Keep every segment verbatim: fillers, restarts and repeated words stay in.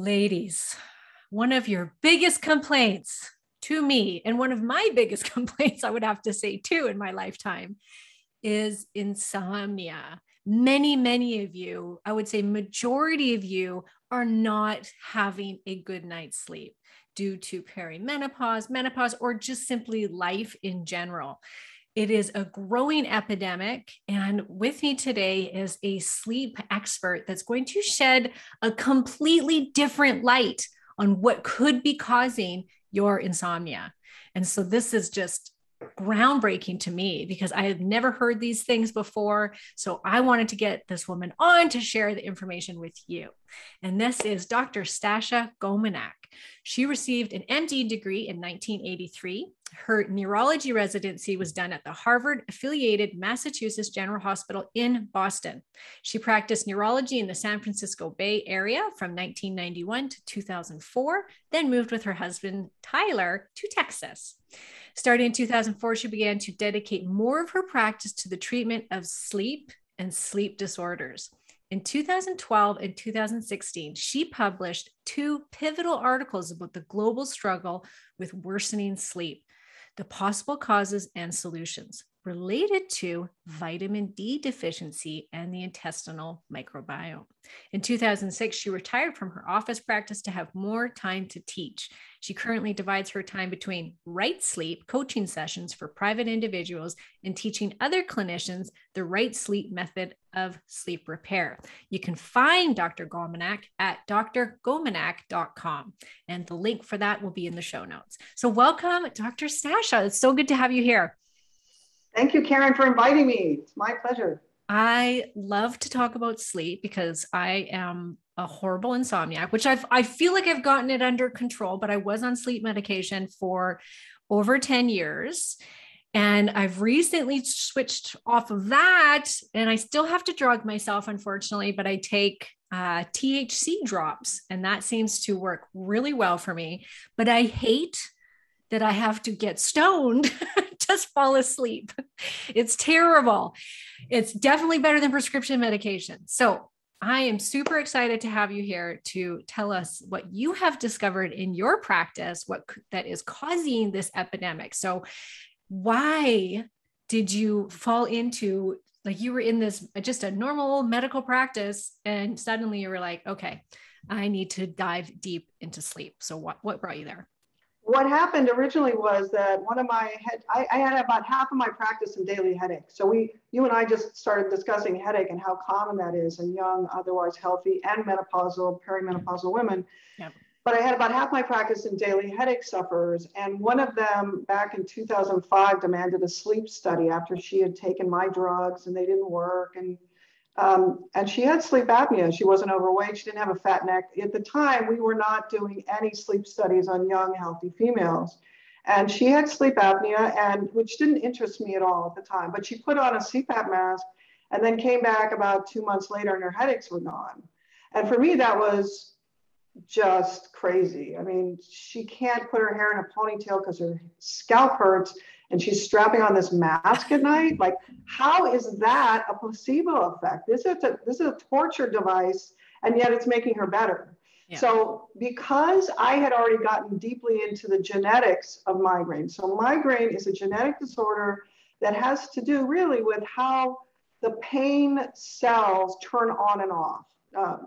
Ladies, one of your biggest complaints to me, and one of my biggest complaints, I would have to say too, in my lifetime, is insomnia. Many, many of you, I would say majority of you, are not having a good night's sleep due to perimenopause, menopause, or just simply life in general. It is a growing epidemic, and with me today is a sleep expert that's going to shed a completely different light on what could be causing your insomnia. And so this is just groundbreaking to me because I have never heard these things before. So I wanted to get this woman on to share the information with you. And this is Doctor Stasha Gominak. She received an M D degree in nineteen eighty-three. Her neurology residency was done at the Harvard-affiliated Massachusetts General Hospital in Boston. She practiced neurology in the San Francisco Bay Area from nineteen ninety-one to two thousand four, then moved with her husband, Tyler, to Texas. Starting in two thousand four, she began to dedicate more of her practice to the treatment of sleep and sleep disorders. In two thousand twelve and two thousand sixteen, she published two pivotal articles about the global struggle with worsening sleep, the possible causes and solutions related to vitamin D deficiency and the intestinal microbiome. In two thousand six, she retired from her office practice to have more time to teach. She currently divides her time between Right Sleep coaching sessions for private individuals and teaching other clinicians the Right Sleep method of sleep repair. You can find Doctor Gominak at D R gominak dot com, and the link for that will be in the show notes. So welcome, Doctor Stasha. It's so good to have you here. Thank you, Karen, for inviting me. It's my pleasure. I love to talk about sleep because I am a horrible insomniac, which I've, I feel like I've gotten it under control, but I was on sleep medication for over ten years. And I've recently switched off of that, and I still have to drug myself, unfortunately, but I take uh, T H C drops, and that seems to work really well for me. But I hate that I have to get stoned just fall asleep. It's terrible. It's definitely better than prescription medication. So I am super excited to have you here to tell us what you have discovered in your practice, what that is causing this epidemic. So why did you fall into, like, you were in this, just a normal medical practice, and suddenly you were like, okay, I need to dive deep into sleep. So what, what brought you there? What happened originally was that one of my head, I, I had about half of my practice in daily headache. So we, you and I just started discussing headache and how common that is in young, otherwise healthy and menopausal, perimenopausal women. Yep. But I had about half my practice in daily headache sufferers. And one of them back in two thousand five demanded a sleep study after she had taken my drugs and they didn't work. And Um, and she had sleep apnea. She wasn't overweight. She didn't have a fat neck. At the time, we were not doing any sleep studies on young, healthy females. And she had sleep apnea, and which didn't interest me at all at the time. But she put on a C PAP mask and then came back about two months later, and her headaches were gone. And for me, that was just crazy. I mean, she can't put her hair in a ponytail because her scalp hurts, and she's strapping on this mask at night. Like, how is that a placebo effect? This is a, this is a torture device, and yet it's making her better. Yeah. So because I had already gotten deeply into the genetics of migraine, so migraine is a genetic disorder that has to do really with how the pain cells turn on and off. Um,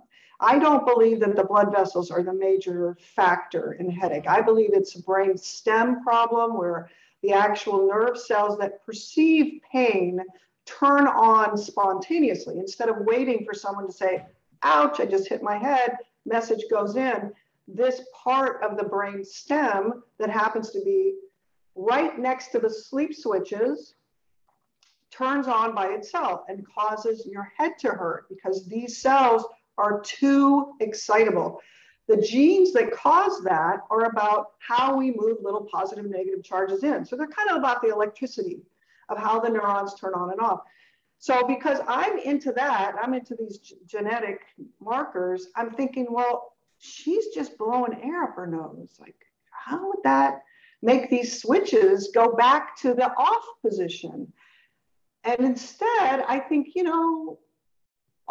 I don't believe that the blood vessels are the major factor in headache. I believe it's a brain stem problem where the actual nerve cells that perceive pain turn on spontaneously. Instead of waiting for someone to say, ouch, I just hit my head, message goes in. This part of the brain stem that happens to be right next to the sleep switches turns on by itself and causes your head to hurt because these cells are too excitable. The genes that cause that are about how we move little positive, negative charges in. So they're kind of about the electricity of how the neurons turn on and off. So because I'm into that, I'm into these g- genetic markers, I'm thinking, well, she's just blowing air up her nose. Like, how would that make these switches go back to the off position? And instead, I think, you know,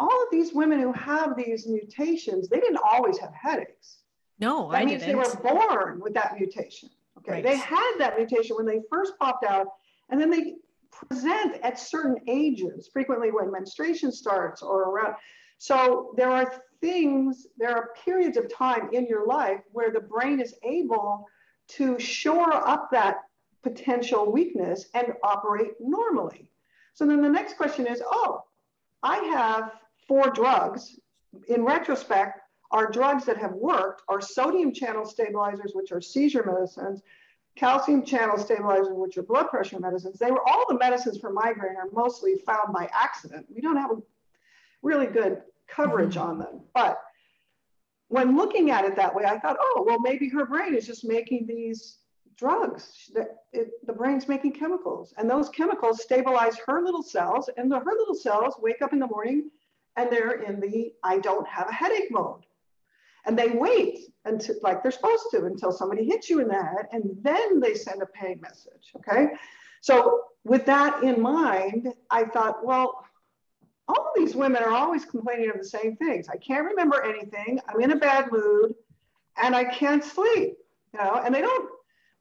all of these women who have these mutations, they didn't always have headaches. No, that I means didn't. They were born with that mutation. Okay, right. They had that mutation when they first popped out, and then they present at certain ages, frequently when menstruation starts or around. So there are things, there are periods of time in your life where the brain is able to shore up that potential weakness and operate normally. So then the next question is, oh, I have four drugs. In retrospect, our drugs that have worked are sodium channel stabilizers, which are seizure medicines, calcium channel stabilizers, which are blood pressure medicines. They were all the medicines for migraine are mostly found by accident. We don't have a really good coverage mm-hmm. on them. But when looking at it that way, I thought, oh, well, maybe her brain is just making these drugs. That it, the brain's making chemicals, and those chemicals stabilize her little cells, and the, her little cells wake up in the morning and they're in the I don't have a headache mode. And they wait until, like they're supposed to, until somebody hits you in the head, and then they send a pain message, okay? So with that in mind, I thought, well, all these women are always complaining of the same things. I can't remember anything, I'm in a bad mood, and I can't sleep, you know? And they don't,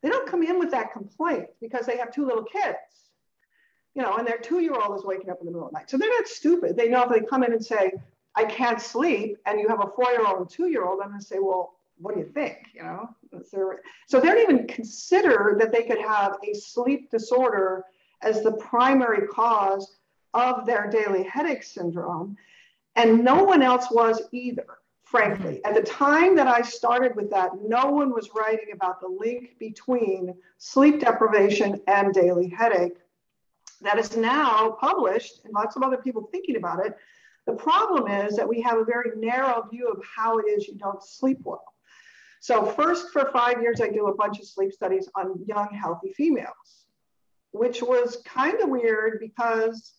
they don't come in with that complaint because they have two little kids, you know, and their two-year-old is waking up in the middle of the night. So they're not stupid. They know if they come in and say, I can't sleep, and you have a four-year-old and two-year-old, I'm going to say, well, what do you think, you know? So they don't even consider that they could have a sleep disorder as the primary cause of their daily headache syndrome, and no one else was either, frankly. At the time that I started with that, no one was writing about the link between sleep deprivation and daily headache. That is now published, and lots of other people thinking about it. The problem is that we have a very narrow view of how it is you don't sleep well. So first, for five years, I do a bunch of sleep studies on young, healthy females, which was kind of weird because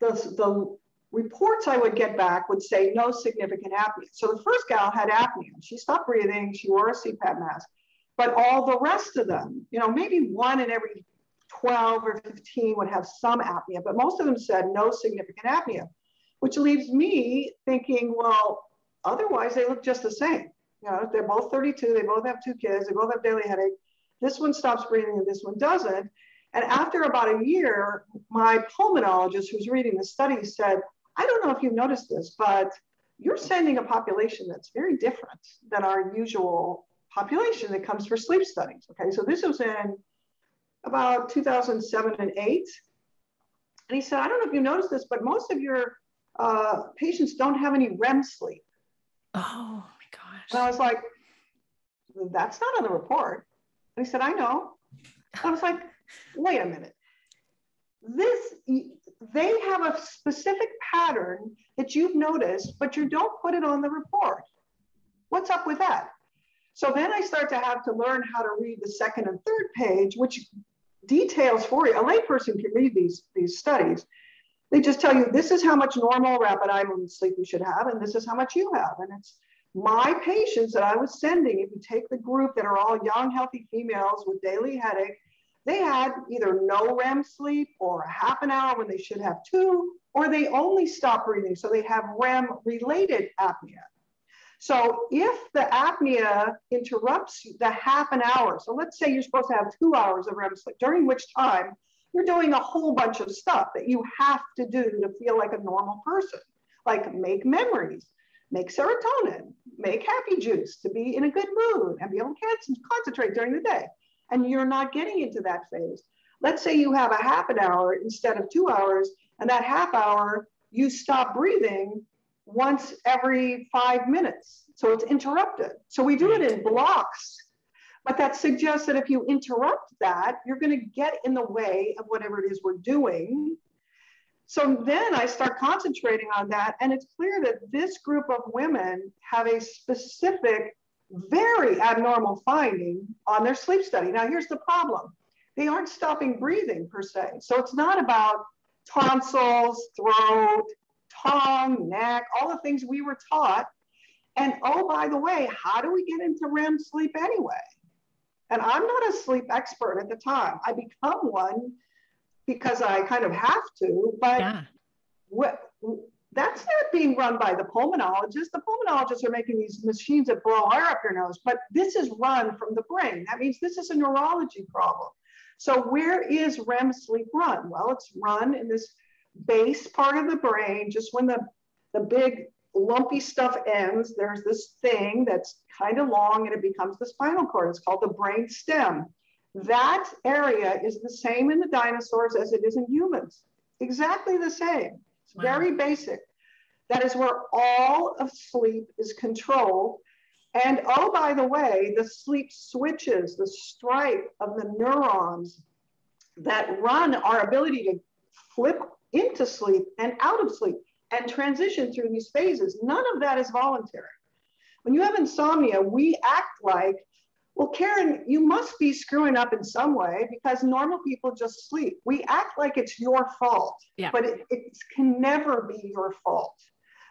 the, the reports I would get back would say no significant apnea. So the first gal had apnea. She stopped breathing. She wore a C PAP mask. But all the rest of them, you know, maybe one in every twelve or fifteen would have some apnea, but most of them said no significant apnea, which leaves me thinking, well, otherwise they look just the same. You know, they're both thirty-two, they both have two kids, they both have daily headache. This one stops breathing and this one doesn't. And after about a year, my pulmonologist who's reading the study said, I don't know if you've noticed this, but you're sending a population that's very different than our usual population that comes for sleep studies. Okay, so this was in about two thousand seven and eight. And he said, I don't know if you noticed this, but most of your uh, patients don't have any R E M sleep. Oh my gosh. And I was like, that's not on the report. And he said, I know. I was like, wait a minute. This, they have a specific pattern that you've noticed, but you don't put it on the report. What's up with that? So then I start to have to learn how to read the second and third page, which details for you. A layperson can read these, these studies. They just tell you, this is how much normal rapid eye movement sleep you should have, and this is how much you have. And it's my patients that I was sending, if you take the group that are all young, healthy females with daily headache, they had either no R E M sleep or a half an hour when they should have two, or they only stop breathing. So they have R E M-related apnea. So if the apnea interrupts the half an hour, so let's say you're supposed to have two hours of R E M sleep, during which time you're doing a whole bunch of stuff that you have to do to feel like a normal person, like make memories, make serotonin, make happy juice to be in a good mood and be able to concentrate during the day. And you're not getting into that phase. Let's say you have a half an hour instead of two hours, and that half hour, you stop breathing once every five minutes. So it's interrupted. So we do it in blocks, but that suggests that if you interrupt that, you're going to get in the way of whatever it is we're doing. So then I start concentrating on that, and it's clear that this group of women have a specific very abnormal finding on their sleep study. Now, here's the problem. They aren't stopping breathing per se. So it's not about tonsils, throat, tongue, neck, all the things we were taught. And oh, by the way, how do we get into R E M sleep anyway? And I'm not a sleep expert at the time. I become one because I kind of have to, but yeah. what, That's not being run by the pulmonologists. The pulmonologists are making these machines that blow air up your nose, but this is run from the brain. That means this is a neurology problem. So where is REM sleep run? Well, it's run in this base part of the brain. Just when the, the big lumpy stuff ends, there's this thing that's kind of long and it becomes the spinal cord. It's called the brain stem. That area is the same in the dinosaurs as it is in humans. Exactly the same. It's wow. Very basic. That is where all of sleep is controlled. And oh, by the way, the sleep switches, the stripe of the neurons that run our ability to flip into sleep and out of sleep and transition through these phases. None of that is voluntary. When you have insomnia, we act like, well, Karen, you must be screwing up in some way because normal people just sleep. We act like it's your fault, yeah. but it, it can never be your fault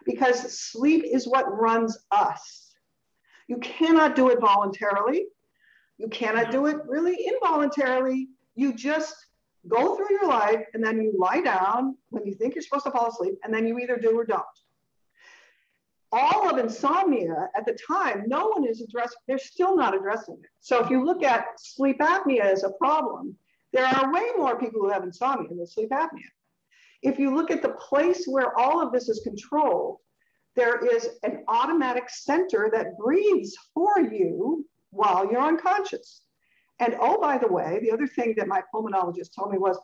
because sleep is what runs us. You cannot do it voluntarily. You cannot do it really involuntarily. You just go through your life and then you lie down when you think you're supposed to fall asleep and then you either do or don't. All of insomnia at the time, no one is addressing, they're still not addressing it. So if you look at sleep apnea as a problem, there are way more people who have insomnia than sleep apnea. If you look at the place where all of this is controlled, there is an automatic center that breathes for you while you're unconscious. And oh, by the way, the other thing that my pulmonologist told me was,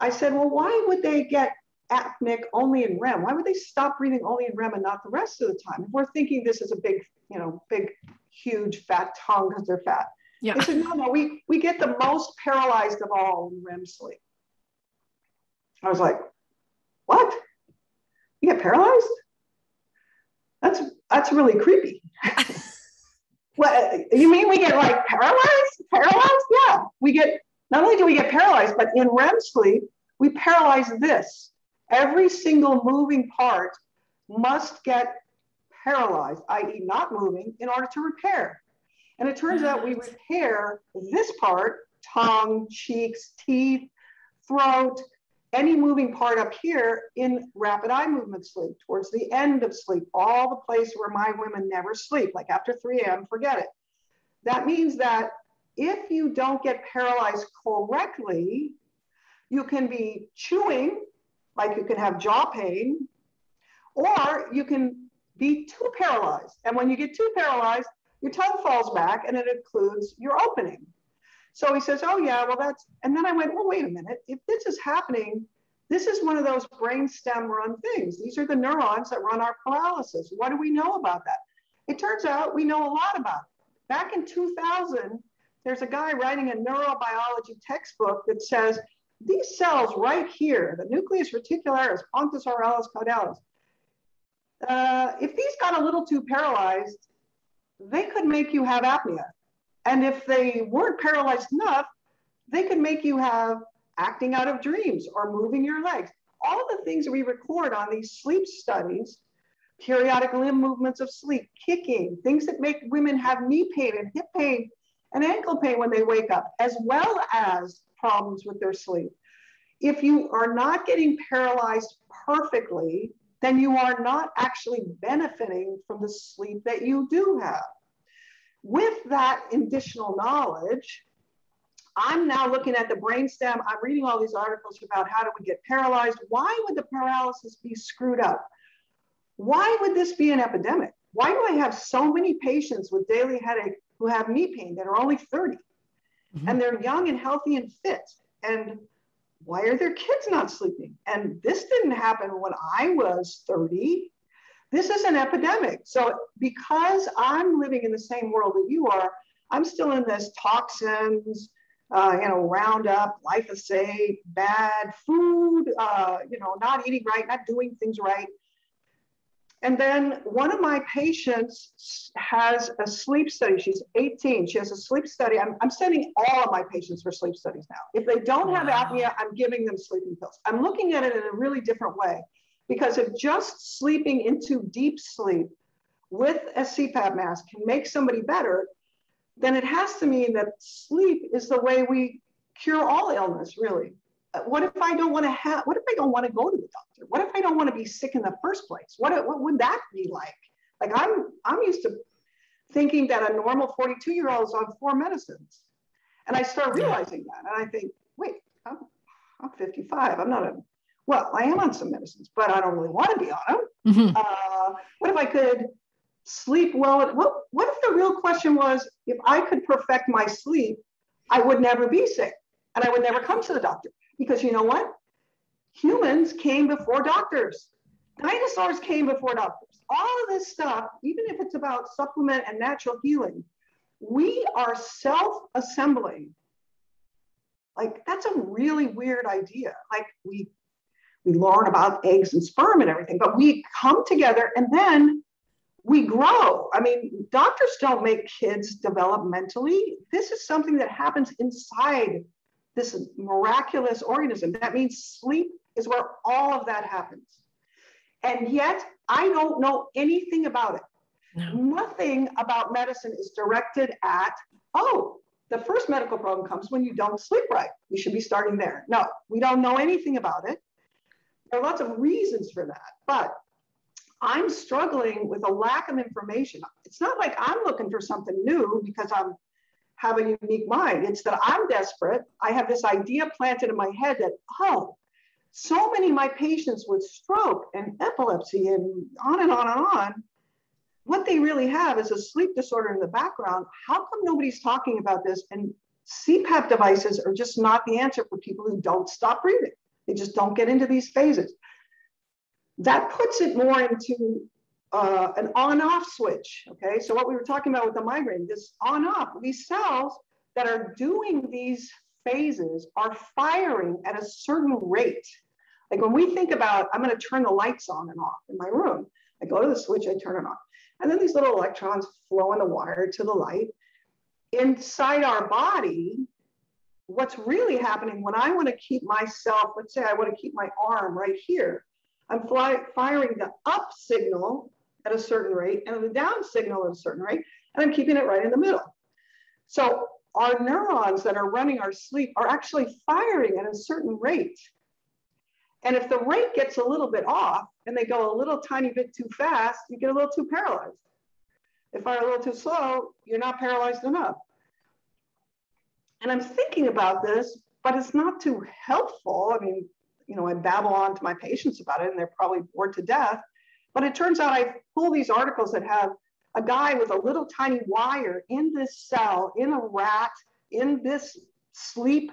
I said, well, why would they get apneic only in REM? Why would they stop breathing only in REM and not the rest of the time? If we're thinking this is a big, you know, big, huge fat tongue because they're fat. Yeah. They said, no, no, we, we get the most paralyzed of all in REM sleep. I was like, what? You get paralyzed? That's, that's really creepy. What, you mean we get like paralyzed? Paralyzed? Yeah. We get, not only do we get paralyzed, but in REM sleep, we paralyze this. Every single moving part must get paralyzed, that is not moving, in order to repair. And it turns out we repair this part, tongue, cheeks, teeth, throat, any moving part up here in rapid eye movement sleep, towards the end of sleep, all the place where my women never sleep, like after three a m, forget it. That means that if you don't get paralyzed correctly, you can be chewing, like you can have jaw pain, or you can be too paralyzed. And when you get too paralyzed, your tongue falls back and it occludes your opening. So he says, oh yeah, well that's, and then I went, well, wait a minute, if this is happening, this is one of those brainstem run things. These are the neurons that run our paralysis. What do we know about that? It turns out we know a lot about it. Back in two thousand, there's a guy writing a neurobiology textbook that says, these cells right here, the nucleus reticularis, pontus oralis, caudalis, uh, if these got a little too paralyzed, they could make you have apnea. And if they weren't paralyzed enough, they could make you have acting out of dreams or moving your legs. All the things we record on these sleep studies, periodic limb movements of sleep, kicking, things that make women have knee pain and hip pain and ankle pain when they wake up, as well as problems with their sleep. If you are not getting paralyzed perfectly, then you are not actually benefiting from the sleep that you do have. With that additional knowledge, I'm now looking at the brainstem. I'm reading all these articles about how do we get paralyzed? Why would the paralysis be screwed up? Why would this be an epidemic? Why do I have so many patients with daily headache who have knee pain that are only thirty? Mm-hmm. And they're young and healthy and fit. And why are their kids not sleeping? And this didn't happen when I was thirty. This is an epidemic. So because I'm living in the same world that you are, I'm still in this toxins, uh, you know, Roundup, glyphosate, bad food, uh, you know, not eating right, not doing things right. And then one of my patients has a sleep study. She's eighteen. She has a sleep study. I'm, I'm sending all of my patients for sleep studies now. If they don't wow. have apnea, I'm giving them sleeping pills. I'm looking at it in a really different way because if just sleeping into deep sleep with a C PAP mask can make somebody better, then it has to mean that sleep is the way we cure all illness, really. what if I don't want to have, what if I don't want to go to the doctor? What if I don't want to be sick in the first place? What, what would that be like? Like I'm, I'm used to thinking that a normal forty-two year old is on four medicines. And I start realizing that. And I think, wait, I'm, I'm fifty-five. I'm not a, well, I am on some medicines, but I don't really want to be on them. Mm-hmm. Uh, what if I could sleep well? What, what if the real question was, if I could perfect my sleep, I would never be sick and I would never come to the doctor. Because you know what? Humans came before doctors. Dinosaurs came before doctors. All of this stuff, even if it's about supplement and natural healing, we are self-assembling. Like, that's a really weird idea. Like, we we learn about eggs and sperm and everything, but we come together and then we grow. I mean, doctors don't make kids developmentally. This is something that happens inside this miraculous organism. That means sleep is where all of that happens. And yet, I don't know anything about it. No. Nothing about medicine is directed at, oh, the first medical problem comes when you don't sleep right. We should be starting there. No, we don't know anything about it. There are lots of reasons for that, but I'm struggling with a lack of information. It's not like I'm looking for something new because I'm have a unique mind. It's that I'm desperate. I have this idea planted in my head that, oh, so many of my patients with stroke and epilepsy and on and on and on, what they really have is a sleep disorder in the background. How come nobody's talking about this? And C PAP devices are just not the answer for people who don't stop breathing. They just don't get into these phases. That puts it more into Uh, an on-off switch, okay? So what we were talking about with the migraine, this on-off, these cells that are doing these phases are firing at a certain rate. Like when we think about, I'm gonna turn the lights on and off in my room, I go to the switch, I turn it on. And then these little electrons flow in the wire to the light. Inside our body, what's really happening when I wanna keep myself, let's say I wanna keep my arm right here, I'm fly, firing the up signal at a certain rate and the down signal at a certain rate, and I'm keeping it right in the middle. So our neurons that are running our sleep are actually firing at a certain rate. And if the rate gets a little bit off and they go a little tiny bit too fast, you get a little too paralyzed. If I'm a little too slow, you're not paralyzed enough. And I'm thinking about this, but it's not too helpful. I mean, you know, I babble on to my patients about it and they're probably bored to death. But it turns out I pull these articles that have a guy with a little tiny wire in this cell, in a rat, in this sleep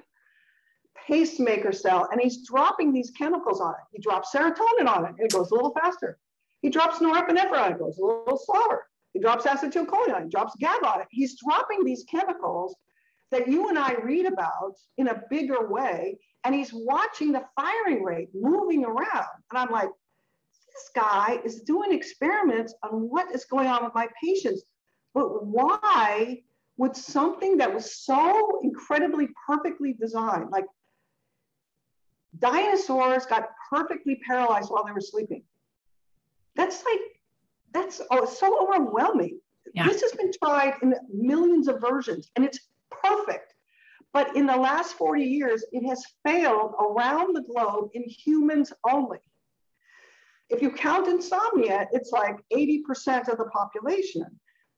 pacemaker cell, and he's dropping these chemicals on it. He drops serotonin on it, and it goes a little faster. He drops norepinephrine on it, it goes a little slower. He drops acetylcholine on it, drops GABA on it. He's dropping these chemicals that you and I read about in a bigger way, and he's watching the firing rate moving around. And I'm like, this guy is doing experiments on what is going on with my patients, but why would something that was so incredibly perfectly designed, like dinosaurs got perfectly paralyzed while they were sleeping. That's like, that's oh, so overwhelming. Yeah. This has been tried in millions of versions and it's perfect. But in the last forty years, it has failed around the globe in humans only. If you count insomnia, it's like eighty percent of the population.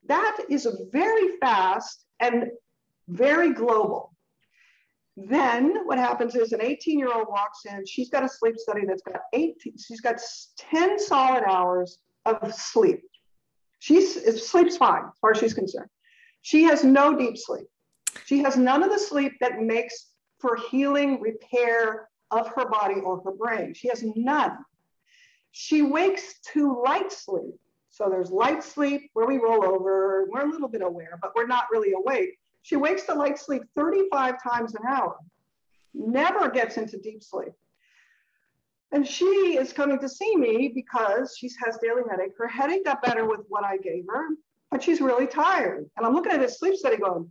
That is very fast and very global. Then what happens is an eighteen year old walks in, she's got a sleep study that's got eighteen, she's got ten solid hours of sleep. She sleeps fine, as far as she's concerned. She has no deep sleep. She has none of the sleep that makes for healing, repair of her body or her brain. She has none. She wakes to light sleep. So there's light sleep where we roll over. We're a little bit aware, but we're not really awake. She wakes to light sleep thirty-five times an hour, never gets into deep sleep. And she is coming to see me because she has daily headache. Her headache got better with what I gave her, but she's really tired. And I'm looking at this sleep study going,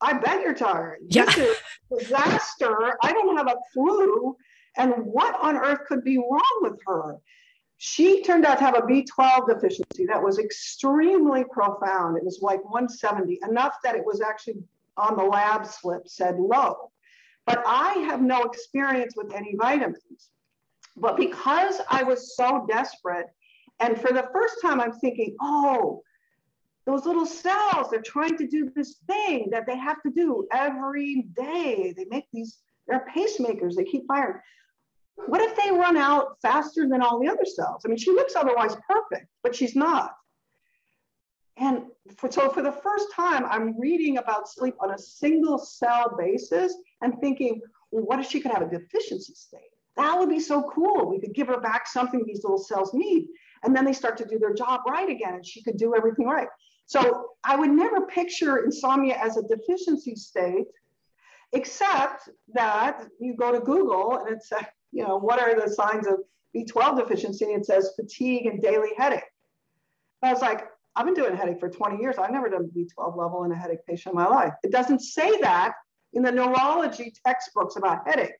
I bet you're tired. Yeah. This is a disaster. I don't have a clue. And what on earth could be wrong with her? She turned out to have a B twelve deficiency that was extremely profound. It was like one seventy, enough that it was actually on the lab slip, said low. but I have no experience with any vitamins. But because I was so desperate, and for the first time I'm thinking, oh, those little cells, they're trying to do this thing that they have to do every day. They make these, they're pacemakers, they keep firing. What if they run out faster than all the other cells? I mean, she looks otherwise perfect, but she's not. And for, so for the first time, I'm reading about sleep on a single cell basis and thinking, well, what if she could have a deficiency state? That would be so cool. We could give her back something these little cells need. And then they start to do their job right again, and she could do everything right. So I would never picture insomnia as a deficiency state, except that you go to Google and it says, you know, what are the signs of B twelve deficiency? And it says fatigue and daily headache. I was like, I've been doing headache for twenty years. I've never done B twelve level in a headache patient in my life. It doesn't say that in the neurology textbooks about headache.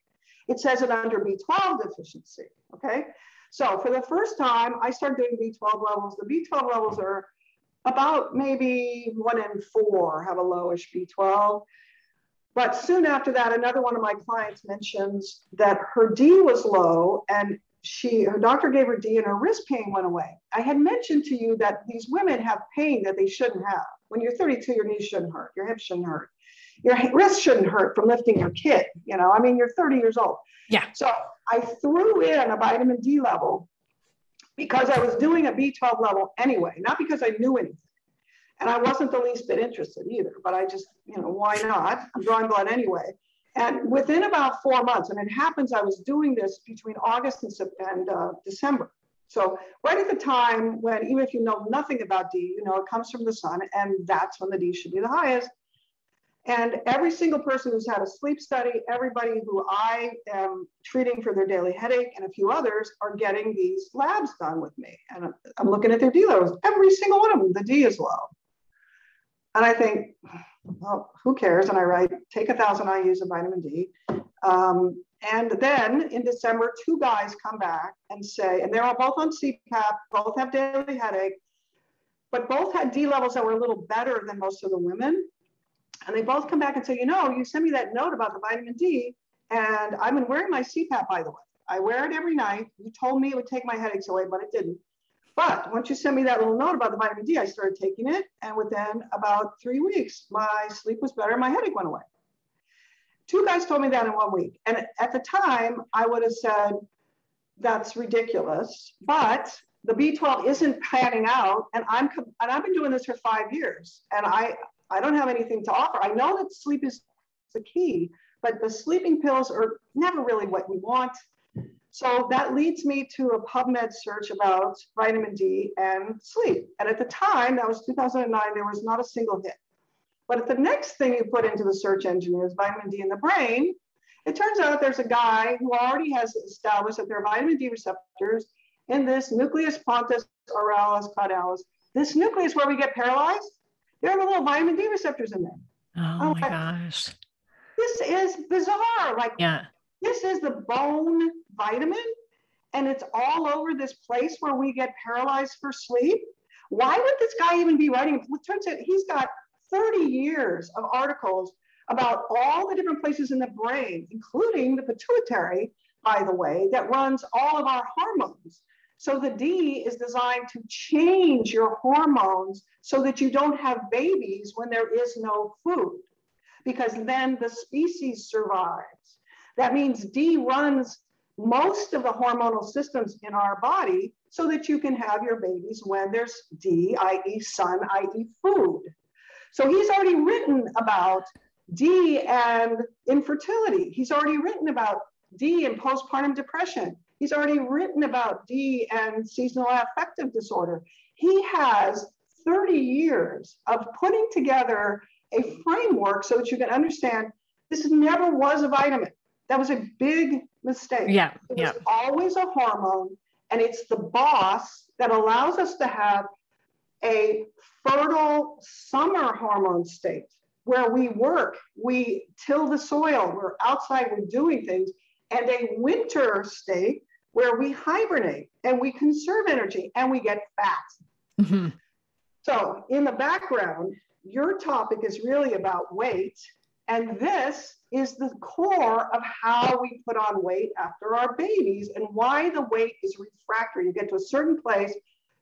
It says it under B twelve deficiency, okay? So for the first time, I started doing B twelve levels. The B twelve levels are about maybe one in four have a lowish B twelve. But soon after that, another one of my clients mentions that her D was low and she, her doctor gave her D and her wrist pain went away. I had mentioned to you that these women have pain that they shouldn't have. When you're thirty-two, your knees shouldn't hurt, your hips shouldn't hurt, your wrist shouldn't hurt from lifting your kid. You know, I mean, you're thirty years old. Yeah. So I threw in a vitamin D level because I was doing a B twelve level anyway, not because I knew anything. And I wasn't the least bit interested either, but I just, you know, why not? I'm drawing blood anyway. And within about four months, and it happens, I was doing this between August and, and uh, December. So right at the time when, even if you know nothing about D, you know, it comes from the sun, and that's when the D should be the highest. And every single person who's had a sleep study, everybody who I am treating for their daily headache and a few others are getting these labs done with me. And I'm, I'm looking at their D levels. Every single one of them, the D is low. And I think, well, who cares? And I write, take a thousand I U's of vitamin D. Um, and then in December, two guys come back and say, and they're both on C PAP, both have daily headache, but both had D levels that were a little better than most of the women. And they both come back and say, you know, you sent me that note about the vitamin D, and I've been wearing my C PAP, by the way. I wear it every night. You told me it would take my headaches away, but it didn't. But once you sent me that little note about the vitamin D, I started taking it. And within about three weeks, my sleep was better and my headache went away. Two guys told me that in one week. And at the time, I would have said, that's ridiculous. But the B twelve isn't panning out. And, I'm, and I've been doing this for five years. And I... I don't have anything to offer. I know that sleep is the key, but the sleeping pills are never really what you want. So that leads me to a PubMed search about vitamin D and sleep. And at the time, that was two thousand nine, there was not a single hit. But the next thing you put into the search engine is vitamin D in the brain. It turns out there's a guy who already has established that there are vitamin D receptors in this nucleus pontus oralis caudalis. This nucleus where we get paralyzed. There are the little vitamin D receptors in there. Oh, oh my like, gosh. This is bizarre. Like, yeah. This is the bone vitamin, and it's all over this place where we get paralyzed for sleep. Why would this guy even be writing? It turns out he's got thirty years of articles about all the different places in the brain, including the pituitary, by the way, that runs all of our hormones. So the D is designed to change your hormones so that you don't have babies when there is no food, because then the species survives. That means D runs most of the hormonal systems in our body so that you can have your babies when there's D, that is sun, that is food. So he's already written about D and infertility. He's already written about D and postpartum depression. He's already written about D and seasonal affective disorder. He has thirty years of putting together a framework so that you can understand this never was a vitamin. That was a big mistake. Yeah, it yeah. was always a hormone, and it's the boss that allows us to have a fertile summer hormone state where we work, we till the soil, we're outside, we're doing things, and a winter state where we hibernate and we conserve energy and we get fat. Mm-hmm. So in the background, your topic is really about weight And this is the core of how we put on weight after our babies and why the weight is refractory. You get to a certain place,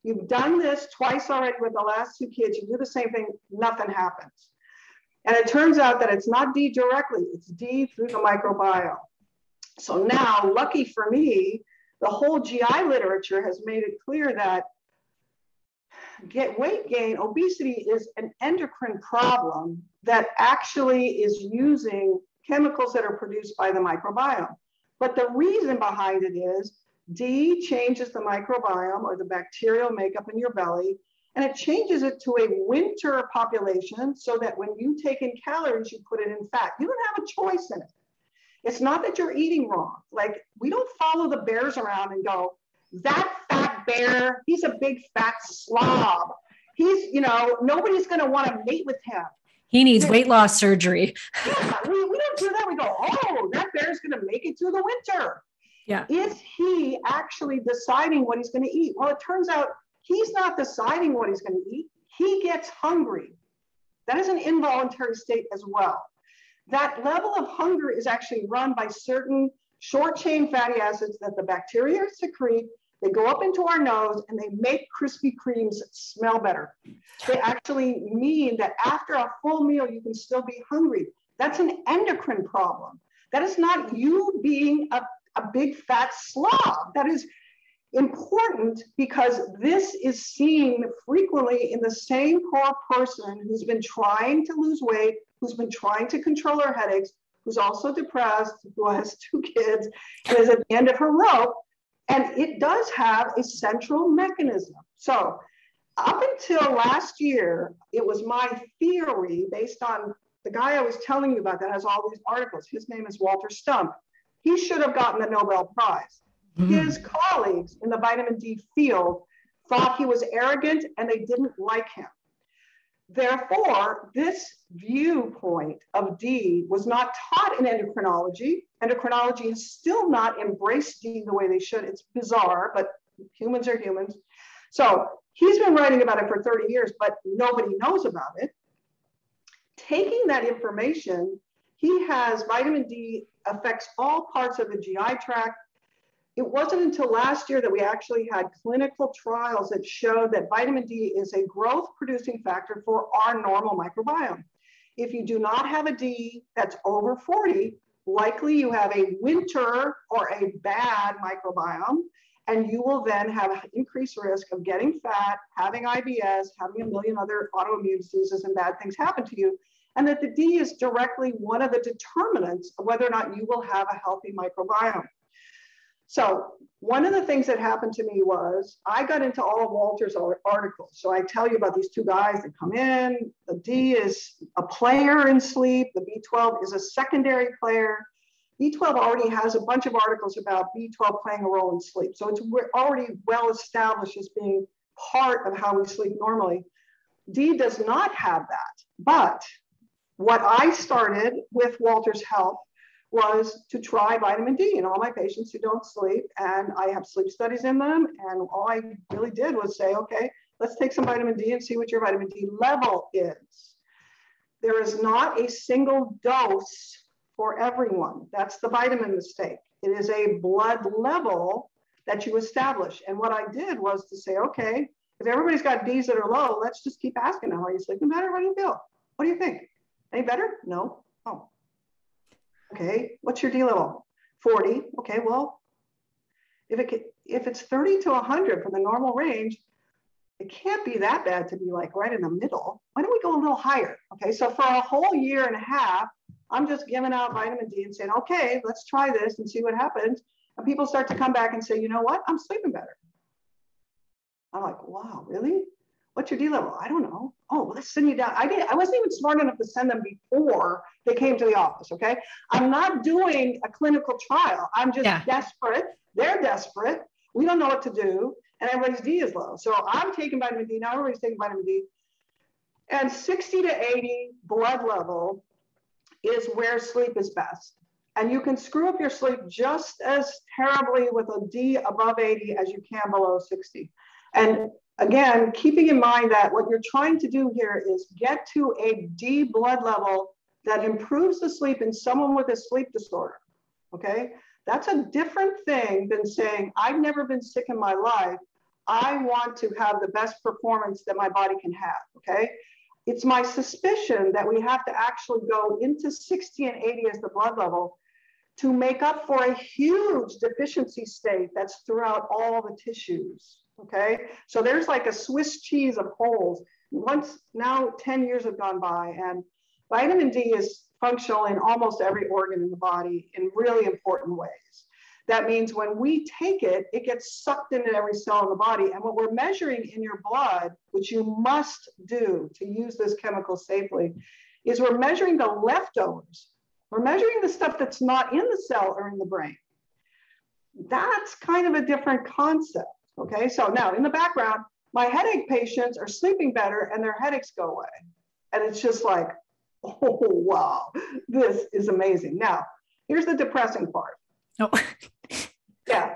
you've done this twice already with the last two kids, you do the same thing, nothing happens. And it turns out that it's not D directly, it's D through the microbiome. So now, lucky for me, the whole G I literature has made it clear that get weight gain, obesity is an endocrine problem that actually is using chemicals that are produced by the microbiome. But the reason behind it is D changes the microbiome or the bacterial makeup in your belly, and it changes it to a winter population so that when you take in calories, you put it in fat. You don't have a choice in it. It's not that you're eating wrong. Like, we don't follow the bears around and go, that fat bear, he's a big fat slob. He's, you know, nobody's going to want to mate with him. He needs we, weight loss surgery. Yeah, we, we don't do that. We go, oh, that bear's going to make it through the winter. Yeah. Is he actually deciding what he's going to eat? Well, it turns out he's not deciding what he's going to eat. He gets hungry. That is an involuntary state as well. That level of hunger is actually run by certain short-chain fatty acids that the bacteria secrete. They go up into our nose and they make Krispy Kremes smell better. They actually mean that after a full meal, you can still be hungry. That's an endocrine problem. That is not you being a, a big fat slob. That is important because this is seen frequently in the same poor person who's been trying to lose weight, who's been trying to control her headaches, who's also depressed, who has two kids, and is at the end of her rope. And it does have a central mechanism. So up until last year, it was my theory based on the guy I was telling you about that has all these articles. His name is Walter Stump. He should have gotten the Nobel Prize. Mm-hmm. His colleagues in the vitamin D field thought he was arrogant and they didn't like him. Therefore, this viewpoint of D was not taught in endocrinology. Endocrinology has still not embraced D the way they should. It's bizarre, but humans are humans. So he's been writing about it for thirty years, but nobody knows about it. Taking that information, he has vitamin D affects all parts of the G I tract. It wasn't until last year that we actually had clinical trials that showed that vitamin D is a growth-producing factor for our normal microbiome. If you do not have a D that's over forty, likely you have a winter or a bad microbiome, and you will then have increased risk of getting fat, having I B S, having a million other autoimmune diseases and bad things happen to you, and that the D is directly one of the determinants of whether or not you will have a healthy microbiome. So one of the things that happened to me was I got into all of Walter's articles. So I tell you about these two guys that come in. The D is a player in sleep. The B twelve is a secondary player. B twelve already has a bunch of articles about B twelve playing a role in sleep. So it's already well established as being part of how we sleep normally. D does not have that. But what I started with Walter's help was to try vitamin D in all my patients who don't sleep, and I have sleep studies in them, and all I really did was say, okay, let's take some vitamin D and see what your vitamin D level is. There is not a single dose for everyone. That's the vitamin mistake. It is a blood level that you establish, and what I did was to say, okay, if everybody's got D's that are low, let's just keep asking them, are you sleeping better? How do you feel? What do you think? Any better? No? Oh. Okay, what's your D level? forty. Okay, well, if it can, if it's thirty to one hundred for the normal range, it can't be that bad to be like right in the middle. Why don't we go a little higher? Okay, so for a whole year and a half, I'm just giving out vitamin D and saying, okay, let's try this and see what happens. And people start to come back and say, you know what? I'm sleeping better. I'm like, wow, really? What's your D level? I don't know. Oh, well, let's send you down. I didn't, I wasn't even smart enough to send them before they came to the office, okay? I'm not doing a clinical trial. I'm just yeah. desperate. They're desperate. We don't know what to do. And everybody's D is low. So I'm taking vitamin D. Now everybody's taking vitamin D. And sixty to eighty blood level is where sleep is best. And you can screw up your sleep just as terribly with a D above eighty as you can below sixty. And again, keeping in mind that what you're trying to do here is get to a D blood level that improves the sleep in someone with a sleep disorder, okay? That's a different thing than saying, I've never been sick in my life. I want to have the best performance that my body can have, okay? It's my suspicion that we have to actually go into sixty and eighty as the blood level to make up for a huge deficiency state that's throughout all the tissues, okay? So there's like a Swiss cheese of holes. Once, now ten years have gone by, and vitamin D is functional in almost every organ in the body in really important ways. That means when we take it, it gets sucked into every cell in the body. And what we're measuring in your blood, which you must do to use this chemical safely, is we're measuring the leftovers. We're measuring the stuff that's not in the cell or in the brain. That's kind of a different concept, okay? So now in the background, my headache patients are sleeping better and their headaches go away. And it's just like, oh, wow, this is amazing. Now, here's the depressing part. Oh. Yeah,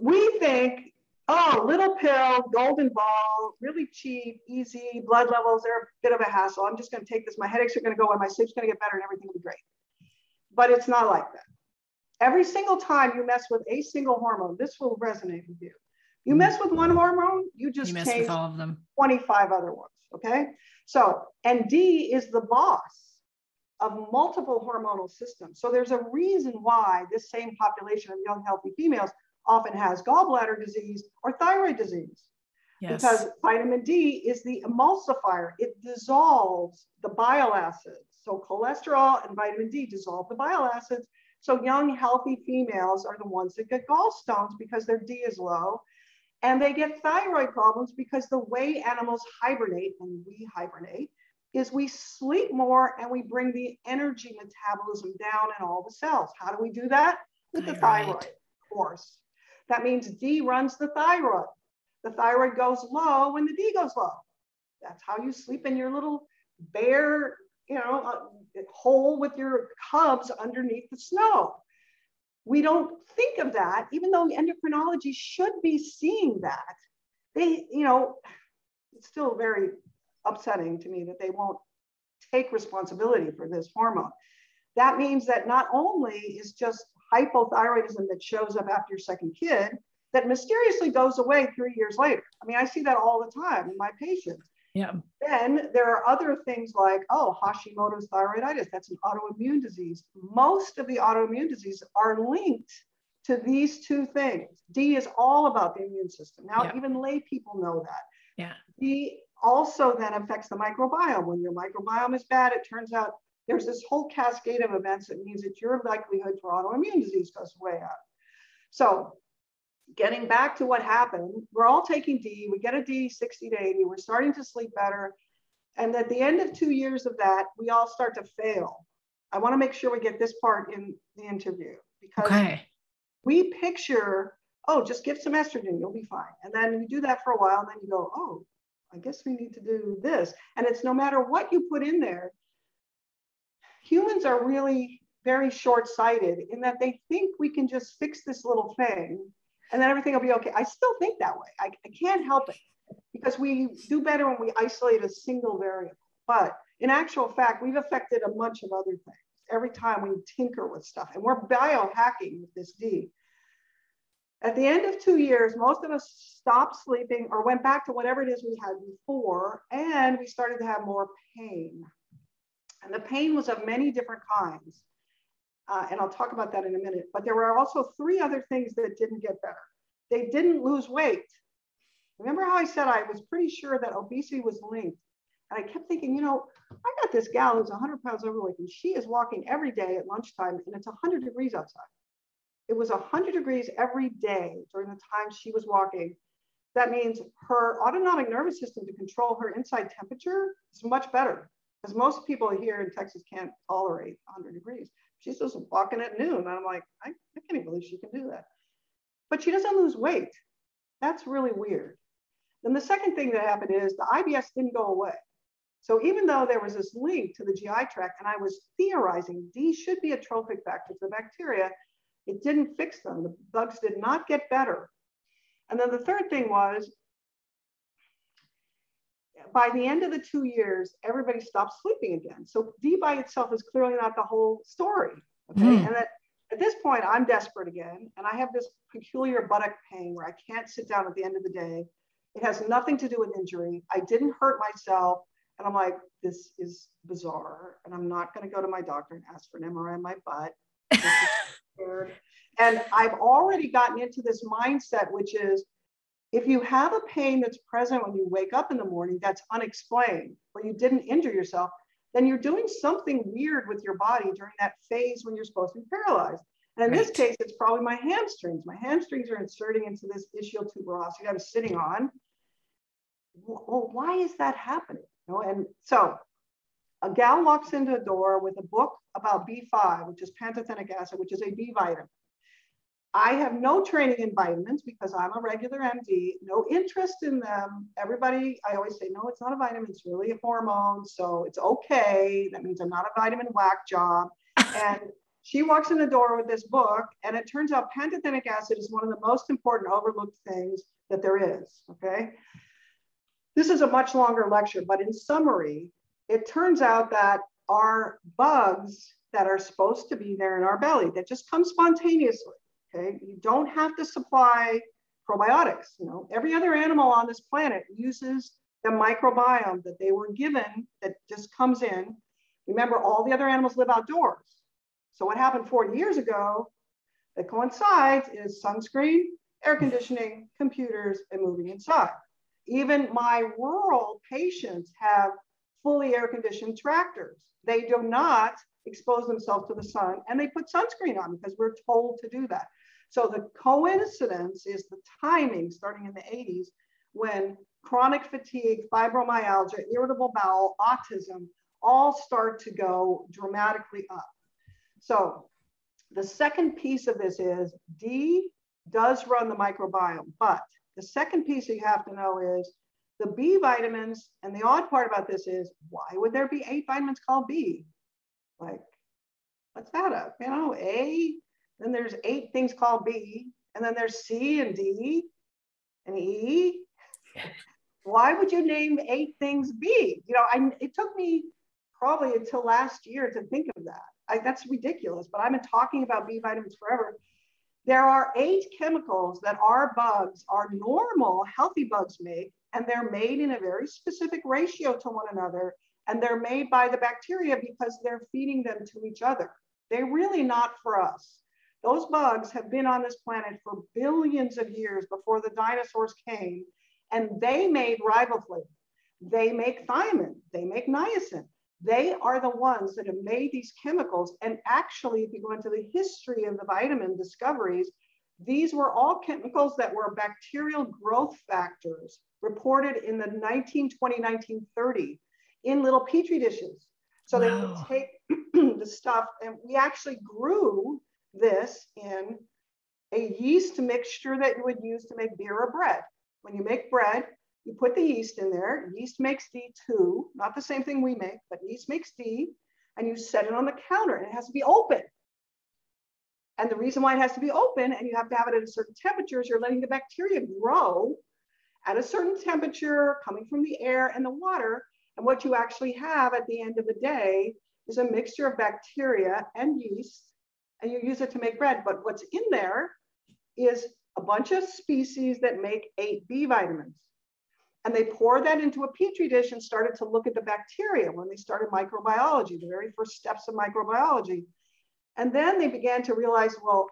we think, oh, little pill, golden ball, really cheap, easy, blood levels, they're a bit of a hassle. I'm just going to take this. My headaches are going to go away. My sleep's going to get better and everything will be great. But it's not like that. Every single time you mess with a single hormone, this will resonate with you. You mess with one hormone, you just you mess change with all of them. twenty-five other ones, okay? So, and D is the boss of multiple hormonal systems. So there's a reason why this same population of young, healthy females often has gallbladder disease or thyroid disease. Yes. Because vitamin D is the emulsifier. It dissolves the bile acids. So cholesterol and vitamin D dissolve the bile acids. So young, healthy females are the ones that get gallstones because their D is low. And they get thyroid problems because the way animals hibernate, and we hibernate, is we sleep more and we bring the energy metabolism down in all the cells. How do we do that? With the thyroid, of course. That means D runs the thyroid. The thyroid goes low when the D goes low. That's how you sleep in your little bare, you know, uh, hole with your cubs underneath the snow. We don't think of that, even though endocrinology should be seeing that. They, you know, it's still very upsetting to me that they won't take responsibility for this hormone. That means that not only is just hypothyroidism that shows up after your second kid that mysteriously goes away three years later. I mean, I see that all the time in my patients. Yeah. Then there are other things like, oh, Hashimoto's thyroiditis, that's an autoimmune disease. Most of the autoimmune diseases are linked to these two things. D is all about the immune system. Now, yeah. Even lay people know that. Yeah. D also then affects the microbiome. When your microbiome is bad, it turns out there's this whole cascade of events that means that your likelihood for autoimmune disease goes way up. So getting back to what happened, we're all taking D, we get a D sixty to eighty, we're starting to sleep better. And at the end of two years of that, we all start to fail. I wanna make sure we get this part in the interview because okay. we picture, oh, just give some estrogen, you'll be fine. And then you do that for a while and then you go, oh, I guess we need to do this. And it's no matter what you put in there, humans are really very short-sighted in that they think we can just fix this little thing and then everything will be okay. I still think that way. I, I can't help it because we do better when we isolate a single variable. But in actual fact, we've affected a bunch of other things every time we tinker with stuff. And we're biohacking with this D. At the end of two years, most of us stopped sleeping or went back to whatever it is we had before, and we started to have more pain. And the pain was of many different kinds. Uh, and I'll talk about that in a minute, but there were also three other things that didn't get better. They didn't lose weight. Remember how I said I was pretty sure that obesity was linked? And I kept thinking, you know, I got this gal who's one hundred pounds overweight and she is walking every day at lunchtime and it's one hundred degrees outside. It was one hundred degrees every day during the time she was walking. That means her autonomic nervous system to control her inside temperature is much better because most people here in Texas can't tolerate one hundred degrees. She's just walking at noon. And I'm like, I, I can't even believe she can do that. But she doesn't lose weight. That's really weird. Then the second thing that happened is the I B S didn't go away. So even though there was this link to the G I tract and I was theorizing D should be a trophic factor for the bacteria, it didn't fix them. The bugs did not get better. And then the third thing was, by the end of the two years, everybody stopped sleeping again. So D by itself is clearly not the whole story. Okay. Mm. And that, at this point, I'm desperate again. And I have this peculiar buttock pain where I can't sit down at the end of the day. It has nothing to do with injury. I didn't hurt myself. And I'm like, this is bizarre. And I'm not going to go to my doctor and ask for an M R I in my butt. And I've already gotten into this mindset, which is, if you have a pain that's present when you wake up in the morning, that's unexplained, or you didn't injure yourself, then you're doing something weird with your body during that phase when you're supposed to be paralyzed. And in right. this case, it's probably my hamstrings. My hamstrings are inserting into this ischial tuberosity I'm sitting on. Well, why is that happening? You know, and so a gal walks into a door with a book about B five, which is pantothenic acid, which is a B vitamin. I have no training in vitamins because I'm a regular M D, no interest in them. Everybody, I always say, no, it's not a vitamin, it's really a hormone. So it's okay. That means I'm not a vitamin whack job. And she walks in the door with this book, and it turns out pantothenic acid is one of the most important overlooked things that there is, okay? This is a much longer lecture, but in summary, it turns out that our bugs that are supposed to be there in our belly, that just come spontaneously. Okay, you don't have to supply probiotics. You know, every other animal on this planet uses the microbiome that they were given that just comes in. Remember, all the other animals live outdoors. So what happened forty years ago that coincides is sunscreen, air conditioning, computers, and moving inside. Even my rural patients have fully air-conditioned tractors. They do not expose themselves to the sun, and they put sunscreen on because we're told to do that. So the coincidence is the timing starting in the eighties when chronic fatigue, fibromyalgia, irritable bowel, autism all start to go dramatically up. So the second piece of this is D does run the microbiome, but the second piece that you have to know is the B vitamins, and the odd part about this is, why would there be eight vitamins called B? Like, what's that up? You know, A, then there's eight things called B, and then there's C and D and E. Why would you name eight things B? You know, I, it took me probably until last year to think of that. I, that's ridiculous, but I've been talking about B vitamins forever. There are eight chemicals that our bugs, our normal healthy bugs make, and they're made in a very specific ratio to one another. And they're made by the bacteria because they're feeding them to each other. They're really not for us. Those bugs have been on this planet for billions of years before the dinosaurs came, and they made riboflavin. They make thiamine, they make niacin. They are the ones that have made these chemicals. And actually, if you go into the history of the vitamin discoveries, these were all chemicals that were bacterial growth factors reported in the nineteen twenty, nineteen thirty in little petri dishes. So they wow. would take the stuff, and we actually grew this in a yeast mixture that you would use to make beer or bread. When you make bread, you put the yeast in there. Yeast makes D two, not the same thing we make, but yeast makes D, and you set it on the counter, and it has to be open. And the reason why it has to be open, and you have to have it at a certain temperature, is you're letting the bacteria grow at a certain temperature coming from the air and the water. And what you actually have at the end of the day is a mixture of bacteria and yeast, and you use it to make bread. But what's in there is a bunch of species that make eight B vitamins. And they poured that into a petri dish and started to look at the bacteria when they started microbiology, the very first steps of microbiology. And then they began to realize, well,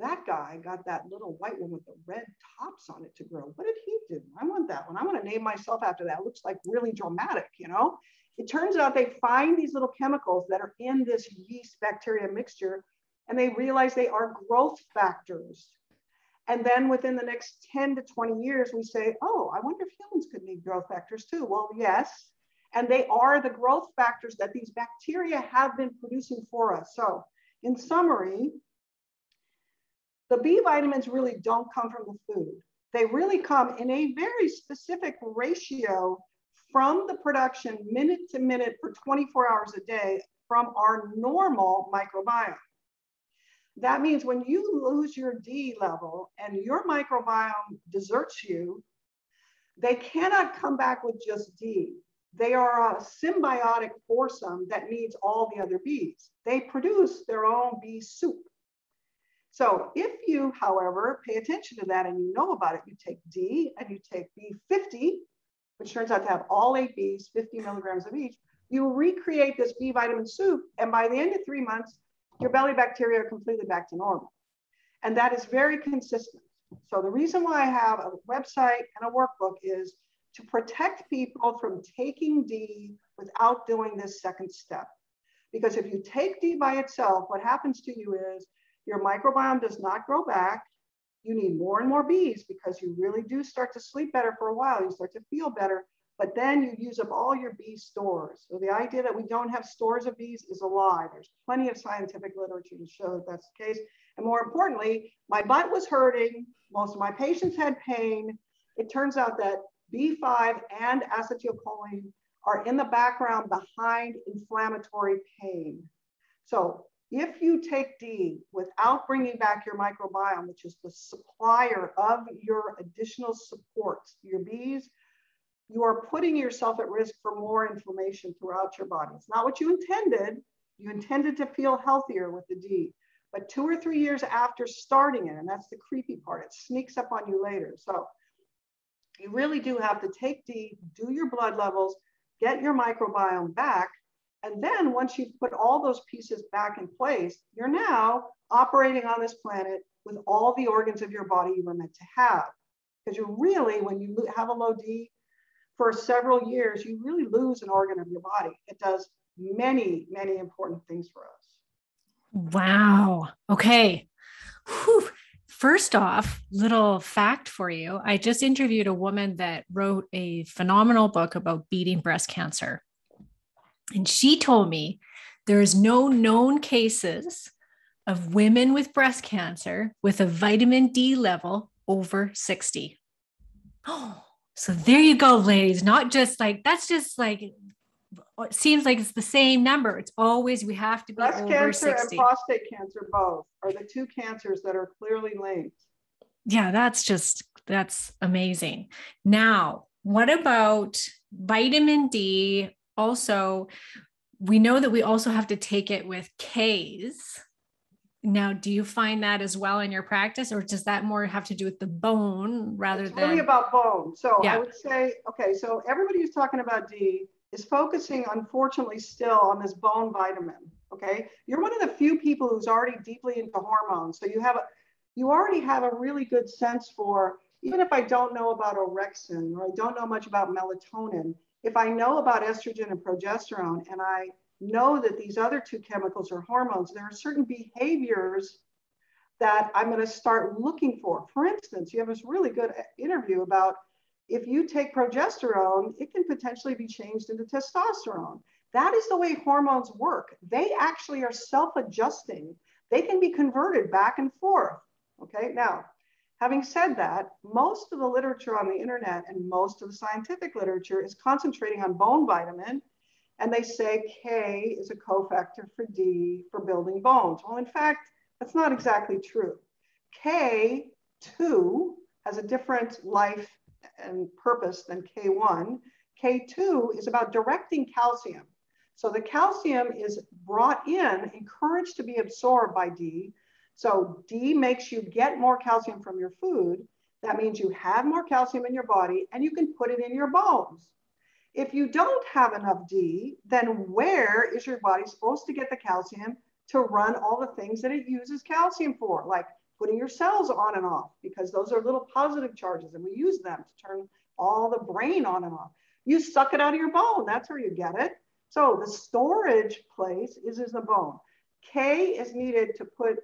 that guy got that little white one with the red tops on it to grow. What did he do? I want that one. I want to name myself after that. It looks like really dramatic, you know? It turns out they find these little chemicals that are in this yeast bacteria mixture, and they realize they are growth factors. And then within the next ten to twenty years, we say, oh, I wonder if humans could need growth factors too. Well, yes. And they are the growth factors that these bacteria have been producing for us. So in summary, the B vitamins really don't come from the food. They really come in a very specific ratio from the production minute to minute for twenty-four hours a day from our normal microbiome. That means when you lose your D level and your microbiome deserts you, They cannot come back with just D. They are a symbiotic foursome that needs all the other bees. They produce their own bee soup. So if you, however, pay attention to that and you know about it, you take D and you take B fifty, which turns out to have all eight bees, fifty milligrams of each, you recreate this B vitamin soup. And by the end of three months, your belly bacteria are completely back to normal. And that is very consistent. So the reason why I have a website and a workbook is to protect people from taking D without doing this second step. Because if you take D by itself, what happens to you is your microbiome does not grow back. You need more and more bees because you really do start to sleep better for a while. You start to feel better, but then you use up all your bee stores. So the idea that we don't have stores of bees is a lie. There's plenty of scientific literature to show that that's the case. And more importantly, my butt was hurting. Most of my patients had pain. It turns out that B five and acetylcholine are in the background behind inflammatory pain. So if you take D without bringing back your microbiome, which is the supplier of your additional supports, your bees, you are putting yourself at risk for more inflammation throughout your body. It's not what you intended. You intended to feel healthier with the D, but two or three years after starting it, and that's the creepy part, it sneaks up on you later. So you really do have to take D, do your blood levels, get your microbiome back. And then once you've put all those pieces back in place, you're now operating on this planet with all the organs of your body you were meant to have. Because you really, when you have a low D for several years, you really lose an organ of your body. It does many, many important things for us. Wow. Okay. Whew. First off, little fact for you. I just interviewed a woman that wrote a phenomenal book about beating breast cancer. And she told me there is no known cases of women with breast cancer with a vitamin D level over sixty. Oh, so there you go, ladies. Not just like, that's just like, it seems like it's the same number. It's always, we have to be breast over cancer sixty. And prostate cancer both are the two cancers that are clearly linked. Yeah, that's just, that's amazing. Now, what about vitamin D? Also, we know that we also have to take it with K's. Now, do you find that as well in your practice, or does that more have to do with the bone rather it's than? It's really about bone. So yeah. I would say, okay, so everybody who's talking about D is focusing, unfortunately, still on this bone vitamin, okay? You're one of the few people who's already deeply into hormones. So you have a, you already have a really good sense for, even if I don't know about orexin or I don't know much about melatonin, if I know about estrogen and progesterone, and I know that these other two chemicals are hormones, there are certain behaviors that I'm going to start looking for. For instance, you have this really good interview about if you take progesterone, it can potentially be changed into testosterone. That is the way hormones work. They actually are self-adjusting. They can be converted back and forth. Okay, now, having said that, most of the literature on the internet and most of the scientific literature is concentrating on bone vitamin, and they say K is a cofactor for D for building bones. Well, in fact, that's not exactly true. K two has a different life and purpose than K one. K two is about directing calcium. So the calcium is brought in, encouraged to be absorbed by D. So D makes you get more calcium from your food. That means you have more calcium in your body and you can put it in your bones. If you don't have enough D, then where is your body supposed to get the calcium to run all the things that it uses calcium for, like putting your cells on and off, because those are little positive charges and we use them to turn all the brain on and off. You suck it out of your bone, that's where you get it. So the storage place is in the bone. K is needed to put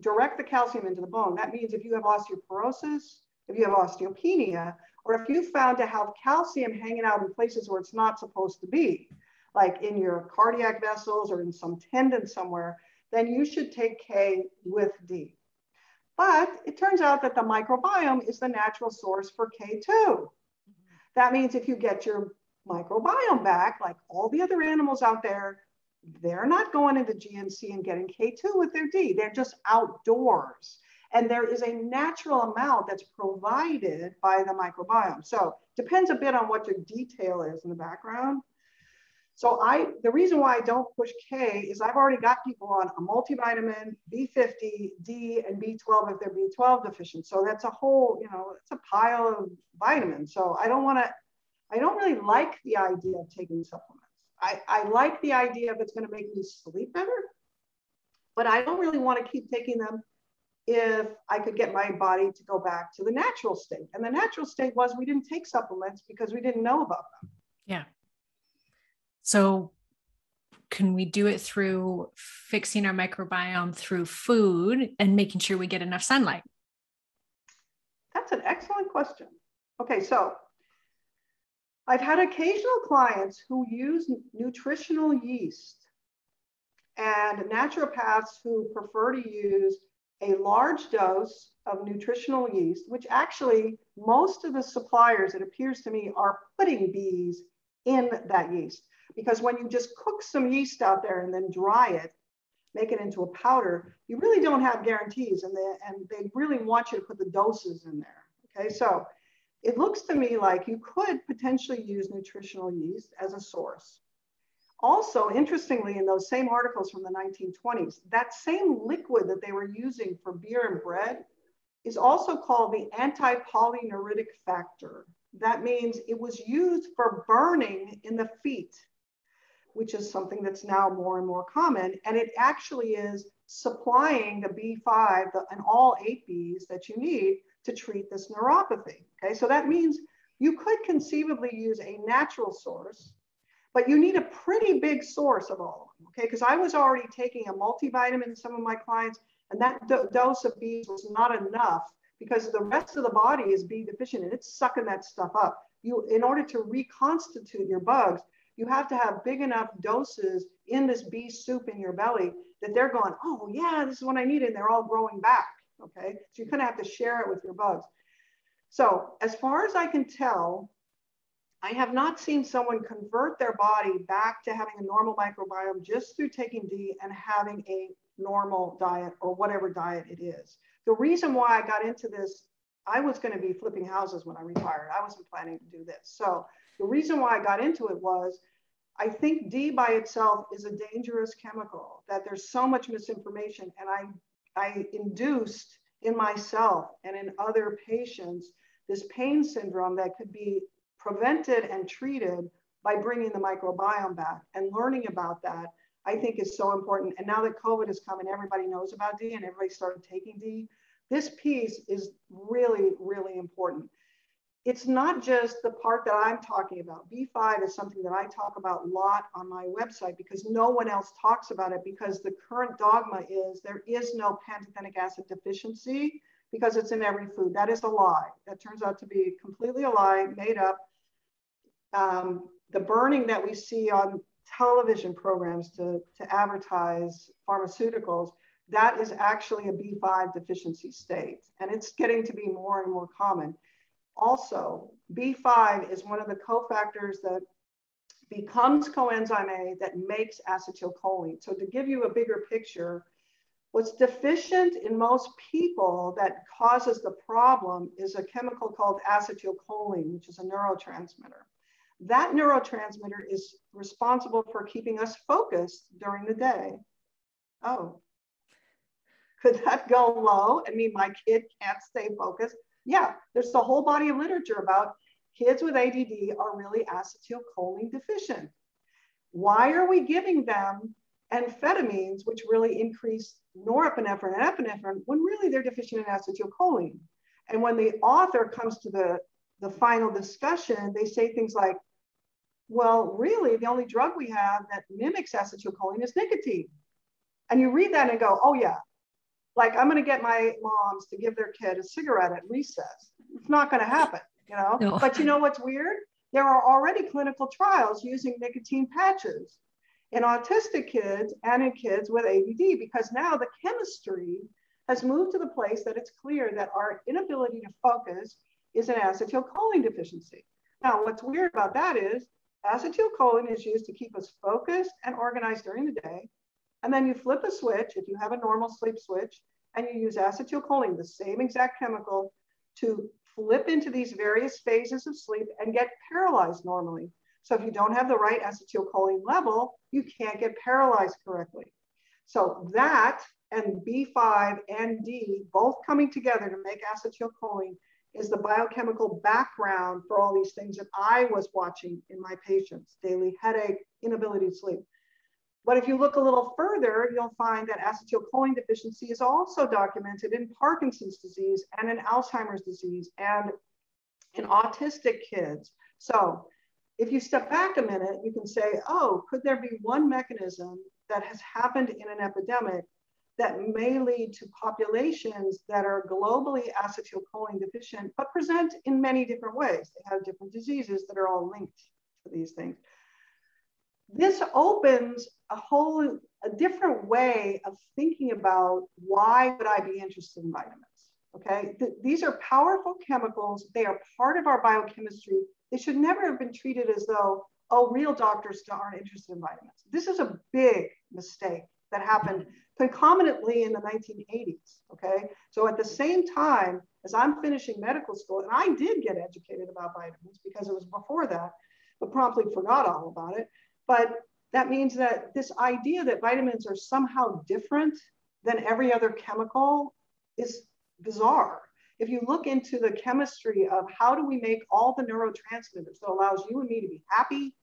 direct the calcium into the bone. That means if you have osteoporosis, if you have osteopenia, or if you found to have calcium hanging out in places where it's not supposed to be, like in your cardiac vessels or in some tendon somewhere, then you should take K with D. But it turns out that the microbiome is the natural source for K two. That means if you get your microbiome back, like all the other animals out there, they're not going into G N C and getting K two with their D. They're just outdoors. And there is a natural amount that's provided by the microbiome. So depends a bit on what your detail is in the background. So I, the reason why I don't push K is I've already got people on a multivitamin, B fifty, D, and B twelve if they're B twelve deficient. So that's a whole, you know, it's a pile of vitamins. So I don't want to, I don't really like the idea of taking supplements. I, I like the idea of it's going to make me sleep better, but I don't really want to keep taking them if I could get my body to go back to the natural state. And the natural state was we didn't take supplements because we didn't know about them. Yeah. So can we do it through fixing our microbiome through food and making sure we get enough sunlight? That's an excellent question. Okay, so I've had occasional clients who use nutritional yeast and naturopaths who prefer to use a large dose of nutritional yeast, which actually most of the suppliers, it appears to me, are putting bees in that yeast. Because when you just cook some yeast out there and then dry it, make it into a powder, you really don't have guarantees. And they, and they really want you to put the doses in there. Okay, so it looks to me like you could potentially use nutritional yeast as a source. Also, interestingly, in those same articles from the nineteen twenties, that same liquid that they were using for beer and bread is also called the antipolyneuritic factor. That means it was used for burning in the feet, which is something that's now more and more common. And it actually is supplying the B five the, and all eight Bs that you need to treat this neuropathy. Okay, so that means you could conceivably use a natural source, but you need a pretty big source of all of them. Okay, because I was already taking a multivitamin in some of my clients, and that do dose of Bs was not enough because the rest of the body is B deficient and it's sucking that stuff up. You, in order to reconstitute your bugs, you have to have big enough doses in this bee soup in your belly that they're going, oh yeah, this is what I need, and they're all growing back, okay? So you kind of have to share it with your bugs. So as far as I can tell, I have not seen someone convert their body back to having a normal microbiome just through taking D and having a normal diet or whatever diet it is. The reason why I got into this, I was going to be flipping houses when I retired. I wasn't planning to do this. So the reason why I got into it was I think D by itself is a dangerous chemical, that there's so much misinformation. And I, I induced in myself and in other patients this pain syndrome that could be prevented and treated by bringing the microbiome back. And learning about that, I think, is so important. And now that COVID has come and everybody knows about D and everybody started taking D, this piece is really, really important. It's not just the part that I'm talking about. B five is something that I talk about a lot on my website because no one else talks about it, because the current dogma is there is no pantothenic acid deficiency because it's in every food. That is a lie. That turns out to be completely a lie, made up. Um, the burning that we see on television programs to, to advertise pharmaceuticals, that is actually a B five deficiency state. And it's getting to be more and more common. Also, B five is one of the cofactors that becomes coenzyme A that makes acetylcholine. So to give you a bigger picture, what's deficient in most people that causes the problem is a chemical called acetylcholine, which is a neurotransmitter. That neurotransmitter is responsible for keeping us focused during the day. Oh, could that go low and mean my kid can't stay focused? Yeah, there's a whole body of literature about kids with A D D are really acetylcholine deficient. Why are we giving them amphetamines, which really increase norepinephrine and epinephrine, when really they're deficient in acetylcholine? And when the author comes to the, the final discussion, they say things like, well, really, the only drug we have that mimics acetylcholine is nicotine. And you read that and go, oh yeah. Like, I'm going to get my moms to give their kid a cigarette at recess. It's not going to happen, you know? No. But you know what's weird? There are already clinical trials using nicotine patches in autistic kids and in kids with A D D, because now the chemistry has moved to the place that it's clear that our inability to focus is an acetylcholine deficiency. Now, what's weird about that is acetylcholine is used to keep us focused and organized during the day. And then you flip a switch, if you have a normal sleep switch, and you use acetylcholine, the same exact chemical, to flip into these various phases of sleep and get paralyzed normally. So if you don't have the right acetylcholine level, you can't get paralyzed correctly. So that and B five and D both coming together to make acetylcholine is the biochemical background for all these things that I was watching in my patients: daily headache, inability to sleep. But if you look a little further, you'll find that acetylcholine deficiency is also documented in Parkinson's disease and in Alzheimer's disease and in autistic kids. So if you step back a minute, you can say, oh, could there be one mechanism that has happened in an epidemic that may lead to populations that are globally acetylcholine deficient, but present in many different ways? They have different diseases that are all linked to these things. This opens a whole, a different way of thinking about why would I be interested in vitamins, okay? Th- these are powerful chemicals. They are part of our biochemistry. They should never have been treated as though, oh, real doctors aren't interested in vitamins. This is a big mistake that happened concomitantly in the nineteen eighties, okay? So at the same time as I'm finishing medical school, and I did get educated about vitamins because it was before that, but promptly forgot all about it. But that means that this idea that vitamins are somehow different than every other chemical is bizarre. If you look into the chemistry of how do we make all the neurotransmitters that allows you and me to be happy,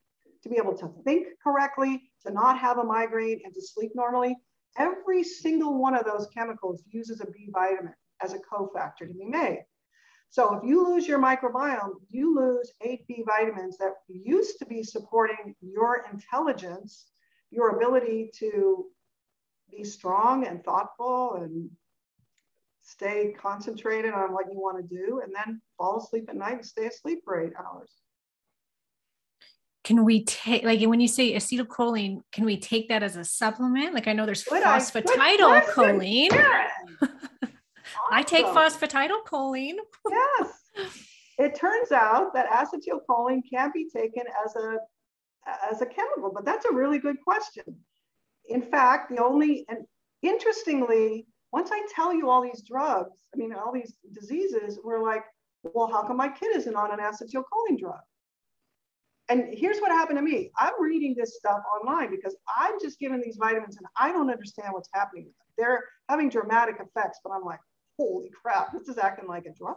to be able to think correctly, to not have a migraine, and to sleep normally, every single one of those chemicals uses a B vitamin as a cofactor to be made. So if you lose your microbiome, you lose eight B vitamins that used to be supporting your intelligence, your ability to be strong and thoughtful and stay concentrated on what you want to do, and then fall asleep at night and stay asleep for eight hours. Can we take, like when you say acetylcholine, can we take that as a supplement? Like I know there's Would phosphatidylcholine. I, I take phosphatidylcholine. Yes. It turns out that acetylcholine can be taken as a, as a chemical, but that's a really good question. In fact, the only, and interestingly, once I tell you all these drugs, I mean, all these diseases, we're like, well, how come my kid isn't on an acetylcholine drug? And here's what happened to me. I'm reading this stuff online because I'm just given these vitamins and I don't understand what's happening. They're having dramatic effects, but I'm like, holy crap, this is acting like a drug.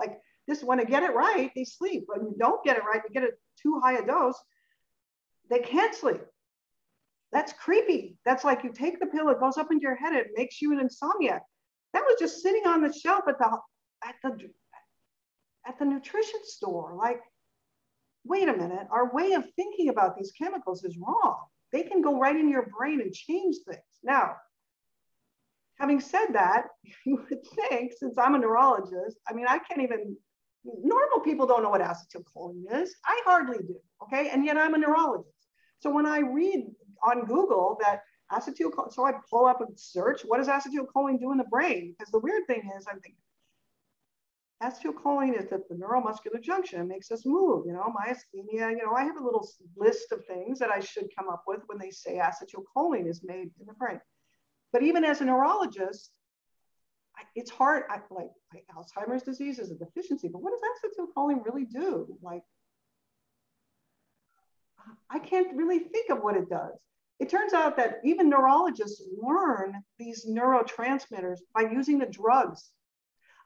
Like this, when I get it right, they sleep. When you don't get it right, you get it too high a dose, they can't sleep. That's creepy. That's like you take the pill, it goes up into your head, it makes you an insomniac. That was just sitting on the shelf at the at the at the nutrition store. Like, wait a minute, our way of thinking about these chemicals is wrong. They can go right in your brain and change things. Now, having said that, you would think, since I'm a neurologist, I mean, I can't even, normal people don't know what acetylcholine is. I hardly do, okay? And yet I'm a neurologist. So when I read on Google that acetylcholine, so I pull up and search, what does acetylcholine do in the brain? Because the weird thing is, I'm thinking, acetylcholine is at the neuromuscular junction. It makes us move, you know, myasthenia, you know, I have a little list of things that I should come up with when they say acetylcholine is made in the brain. But even as a neurologist, I, it's hard, I, like, like Alzheimer's disease is a deficiency, but what does acetylcholine really do? Like, I can't really think of what it does. It turns out that even neurologists learn these neurotransmitters by using the drugs.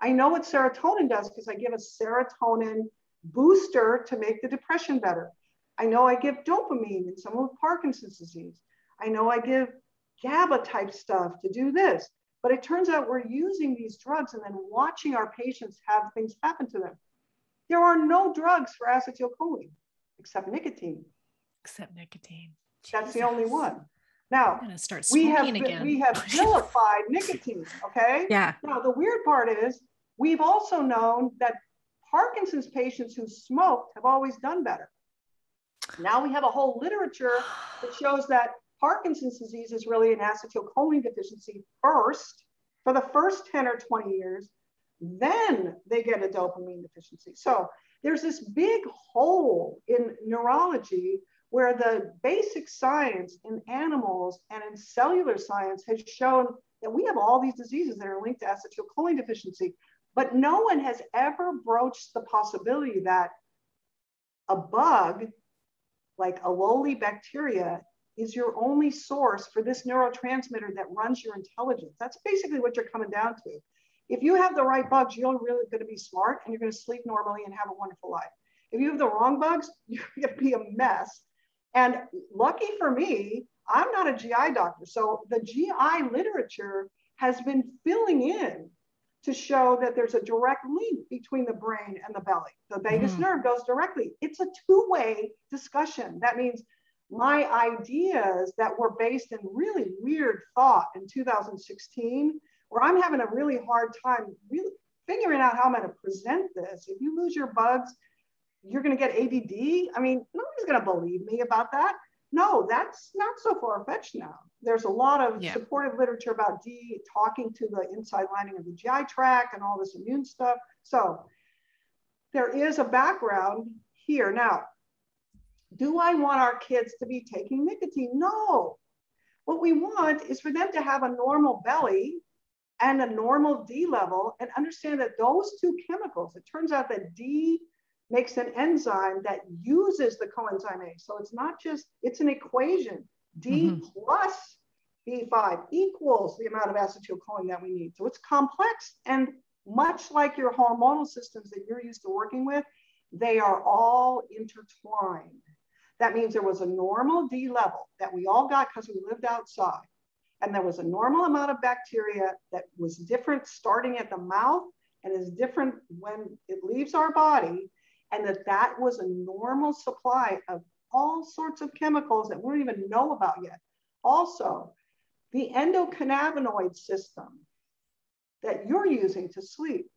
I know what serotonin does because I give a serotonin booster to make the depression better. I know I give dopamine in someone with Parkinson's disease. I know I give GABA type stuff to do this, but it turns out we're using these drugs and then watching our patients have things happen to them. There are no drugs for acetylcholine except nicotine. Except nicotine. Jesus. That's the only one. Now, I'm gonna start smoking we have again. we have vilified nicotine, okay? Yeah. Now, the weird part is we've also known that Parkinson's patients who smoked have always done better. Now we have a whole literature that shows that Parkinson's disease is really an acetylcholine deficiency first for the first ten or twenty years, then they get a dopamine deficiency. So there's this big hole in neurology where the basic science in animals and in cellular science has shown that we have all these diseases that are linked to acetylcholine deficiency, but no one has ever broached the possibility that a bug, like Aloli bacteria, is your only source for this neurotransmitter that runs your intelligence. That's basically what you're coming down to. If you have the right bugs, you're really going to be smart and you're going to sleep normally and have a wonderful life. If you have the wrong bugs, you're going to be a mess. And lucky for me, I'm not a G I doctor. So the G I literature has been filling in to show that there's a direct link between the brain and the belly. The vagus mm. nerve goes directly. It's a two-way discussion. That means my ideas that were based in really weird thought in two thousand sixteen, where I'm having a really hard time really figuring out how I'm going to present this. If you lose your bugs, you're going to get A D D. I mean, nobody's going to believe me about that. No, that's not so far-fetched now. There's a lot of yeah. supportive literature about D talking to the inside lining of the G I tract and all this immune stuff. So there is a background here. Now, do I want our kids to be taking nicotine? No. What we want is for them to have a normal belly and a normal D level and understand that those two chemicals, it turns out that D makes an enzyme that uses the coenzyme A. So it's not just, it's an equation. D mm-hmm. plus B five equals the amount of acetylcholine that we need. So it's complex, and much like your hormonal systems that you're used to working with, they are all intertwined. That means there was a normal D level that we all got because we lived outside. And there was a normal amount of bacteria that was different starting at the mouth and is different when it leaves our body. And that that was a normal supply of all sorts of chemicals that we don't even know about yet. Also, the endocannabinoid system that you're using to sleep,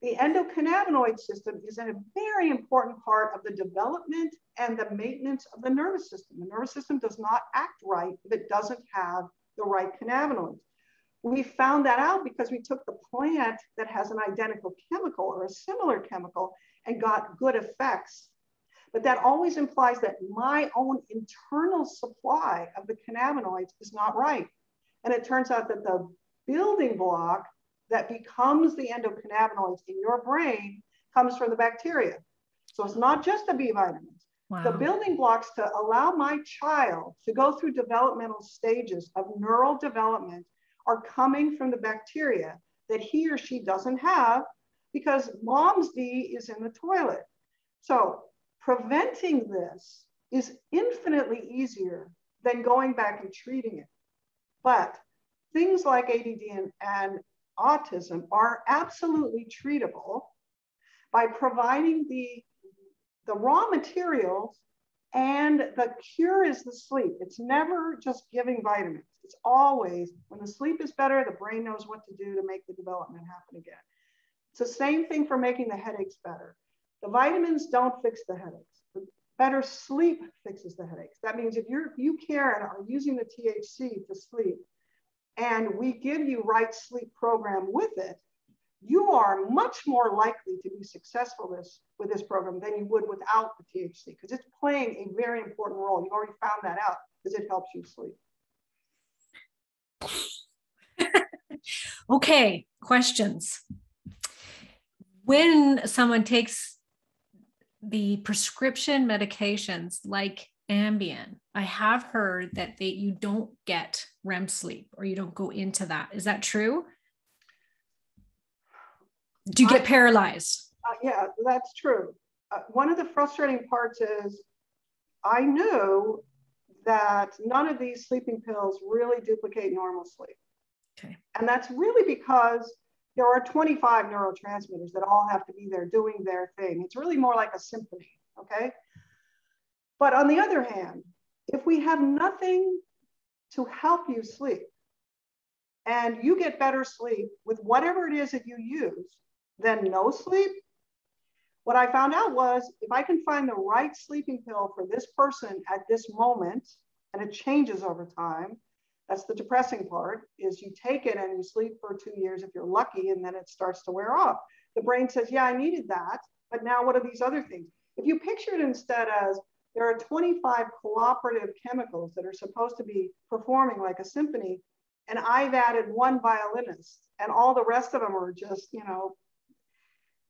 the endocannabinoid system is a very important part of the development and the maintenance of the nervous system. The nervous system does not act right if it doesn't have the right cannabinoids. We found that out because we took the plant that has an identical chemical or a similar chemical and got good effects. But that always implies that my own internal supply of the cannabinoids is not right. And it turns out that the building block that becomes the endocannabinoids in your brain comes from the bacteria. So it's not just the B vitamins. Wow. The building blocks to allow my child to go through developmental stages of neural development are coming from the bacteria that he or she doesn't have because mom's D is in the toilet. So preventing this is infinitely easier than going back and treating it. But things like A D D and, and autism are absolutely treatable by providing the, the raw materials, and the cure is the sleep. It's never just giving vitamins. It's always when the sleep is better, the brain knows what to do to make the development happen again. It's the same thing for making the headaches better. The vitamins don't fix the headaches. The better sleep fixes the headaches. That means if you're, if you, Karen, are using the T H C to sleep, and we give you right sleep program with it, you are much more likely to be successful this, with this program than you would without the T H C, because it's playing a very important role. You've already found that out because it helps you sleep. Okay, questions. When someone takes the prescription medications like Ambien, I have heard that they, you don't get R E M sleep, or you don't go into that. Is that true? Do you get I, paralyzed? Uh, yeah, that's true. Uh, one of the frustrating parts is I knew that none of these sleeping pills really duplicate normal sleep. Okay. And that's really because there are twenty-five neurotransmitters that all have to be there doing their thing. It's really more like a symphony, okay? But on the other hand, if we have nothing to help you sleep and you get better sleep with whatever it is that you use than no sleep, what I found out was if I can find the right sleeping pill for this person at this moment, and it changes over time, that's the depressing part, is you take it and you sleep for two years if you're lucky, and then it starts to wear off. The brain says, yeah, I needed that, but now what are these other things? If you picture it instead as, there are twenty-five cooperative chemicals that are supposed to be performing like a symphony. And I've added one violinist, and all the rest of them are just, you know,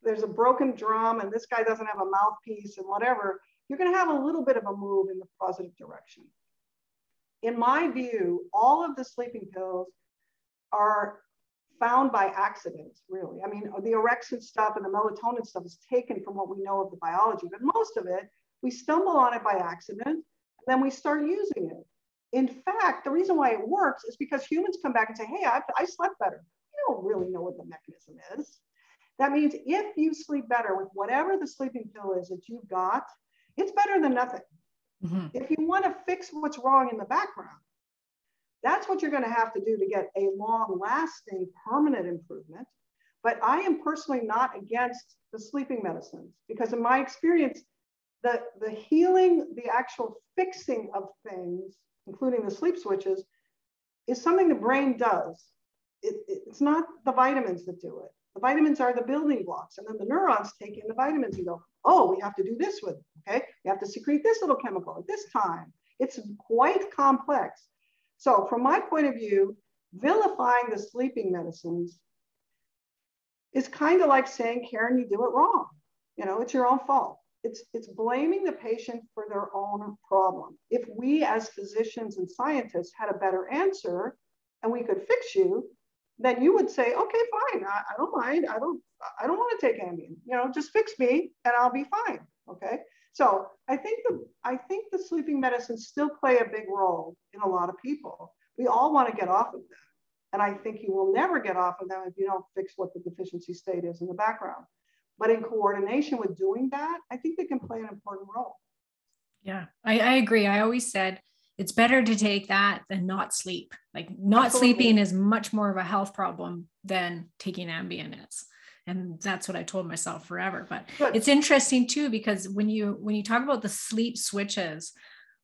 there's a broken drum and this guy doesn't have a mouthpiece and whatever. You're going to have a little bit of a move in the positive direction. In my view, all of the sleeping pills are found by accident, really. I mean, the orexin stuff and the melatonin stuff is taken from what we know of the biology, but most of it, we stumble on it by accident, and then we start using it. In fact, the reason why it works is because humans come back and say, hey, I, I slept better. You don't really know what the mechanism is. That means if you sleep better with whatever the sleeping pill is that you've got, it's better than nothing. Mm-hmm. If you want to fix what's wrong in the background, that's what you're going to have to do to get a long-lasting, permanent improvement. But I am personally not against the sleeping medicines, because in my experience, the, the healing, the actual fixing of things, including the sleep switches, is something the brain does. It, it's not the vitamins that do it. The vitamins are the building blocks, and then the neurons take in the vitamins and go, oh, we have to do this with it, okay? We have to secrete this little chemical at this time. It's quite complex. So from my point of view, vilifying the sleeping medicines is kind of like saying, Karen, you do it wrong. You know, it's your own fault. It's, it's blaming the patient for their own problem. If we as physicians and scientists had a better answer and we could fix you, then you would say, okay, fine, I, I don't mind. I don't, I don't want to take Ambien, you know, just fix me and I'll be fine, okay? So I think, the, I think the sleeping medicines still play a big role in a lot of people. We all want to get off of them. And I think you will never get off of them if you don't fix what the deficiency state is in the background. But in coordination with doing that, I think they can play an important role. Yeah, I, I agree. I always said, it's better to take that than not sleep. Like not Absolutely. Sleeping is much more of a health problem than taking Ambien is. And that's what I told myself forever. But Good. It's interesting too, because when you, when you talk about the sleep switches,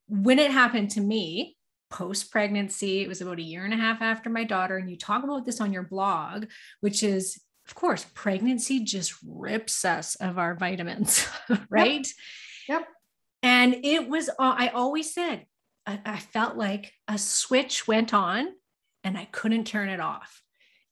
when it happened to me post-pregnancy, it was about a year and a half after my daughter. And you talk about this on your blog, which is, of course, pregnancy just rips us of our vitamins, right? Yep. Yep. And it was, I always said, I felt like a switch went on and I couldn't turn it off.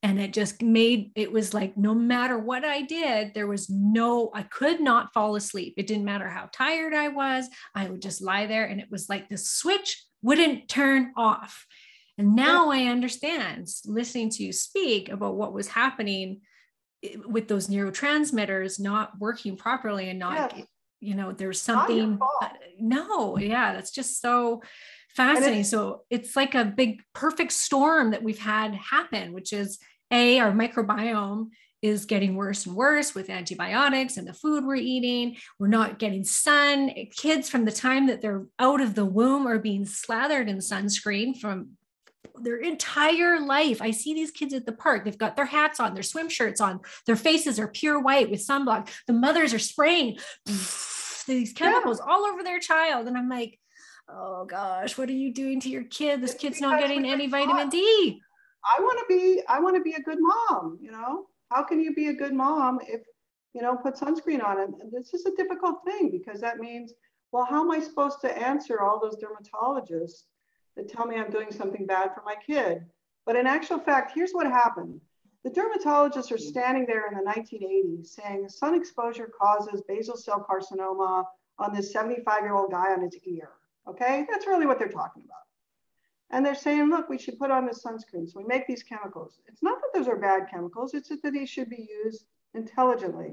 And it just made, it was like, no matter what I did, there was no, I could not fall asleep. It didn't matter how tired I was. I would just lie there. And it was like the switch wouldn't turn off. And now I understand, listening to you speak about what was happening with those neurotransmitters not working properly and not, yeah. you know, there's something, no, yeah, that's just so fascinating. It's, so it's like a big perfect storm that we've had happen, which is a, our microbiome is getting worse and worse with antibiotics and the food we're eating. We're not getting sun. Kids from the time that they're out of the womb are being slathered in sunscreen from their entire life. I see these kids at the park. They've got their hats on, their swim shirts on, their faces are pure white with sunblock. The mothers are spraying these chemicals yeah. all over their child. And I'm like, oh gosh, what are you doing to your kid? This it's kid's not getting any vitamin mom. D. I want to be, I want to be a good mom. You know, how can you be a good mom if, you know, put sunscreen on? And this is a difficult thing, because that means, well, how am I supposed to answer all those dermatologists that tell me I'm doing something bad for my kid? But in actual fact, here's what happened. The dermatologists are standing there in the nineteen eighties saying sun exposure causes basal cell carcinoma on this seventy-five year old guy on his ear. Okay, that's really what they're talking about. And they're saying, look, we should put on this sunscreen. So we make these chemicals. It's not that those are bad chemicals, it's that these should be used intelligently.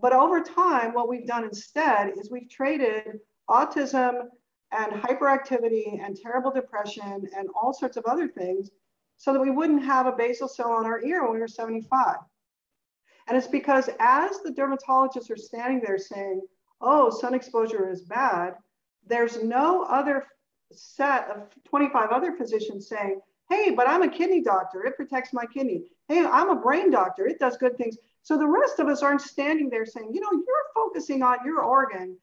But over time, what we've done instead is we've traded autism and hyperactivity and terrible depression and all sorts of other things so that we wouldn't have a basal cell on our ear when we were seventy-five. And it's because as the dermatologists are standing there saying, oh, sun exposure is bad, there's no other set of twenty-five other physicians saying, hey, but I'm a kidney doctor, it protects my kidney. Hey, I'm a brain doctor, it does good things. So the rest of us aren't standing there saying, you know, you're focusing on your organ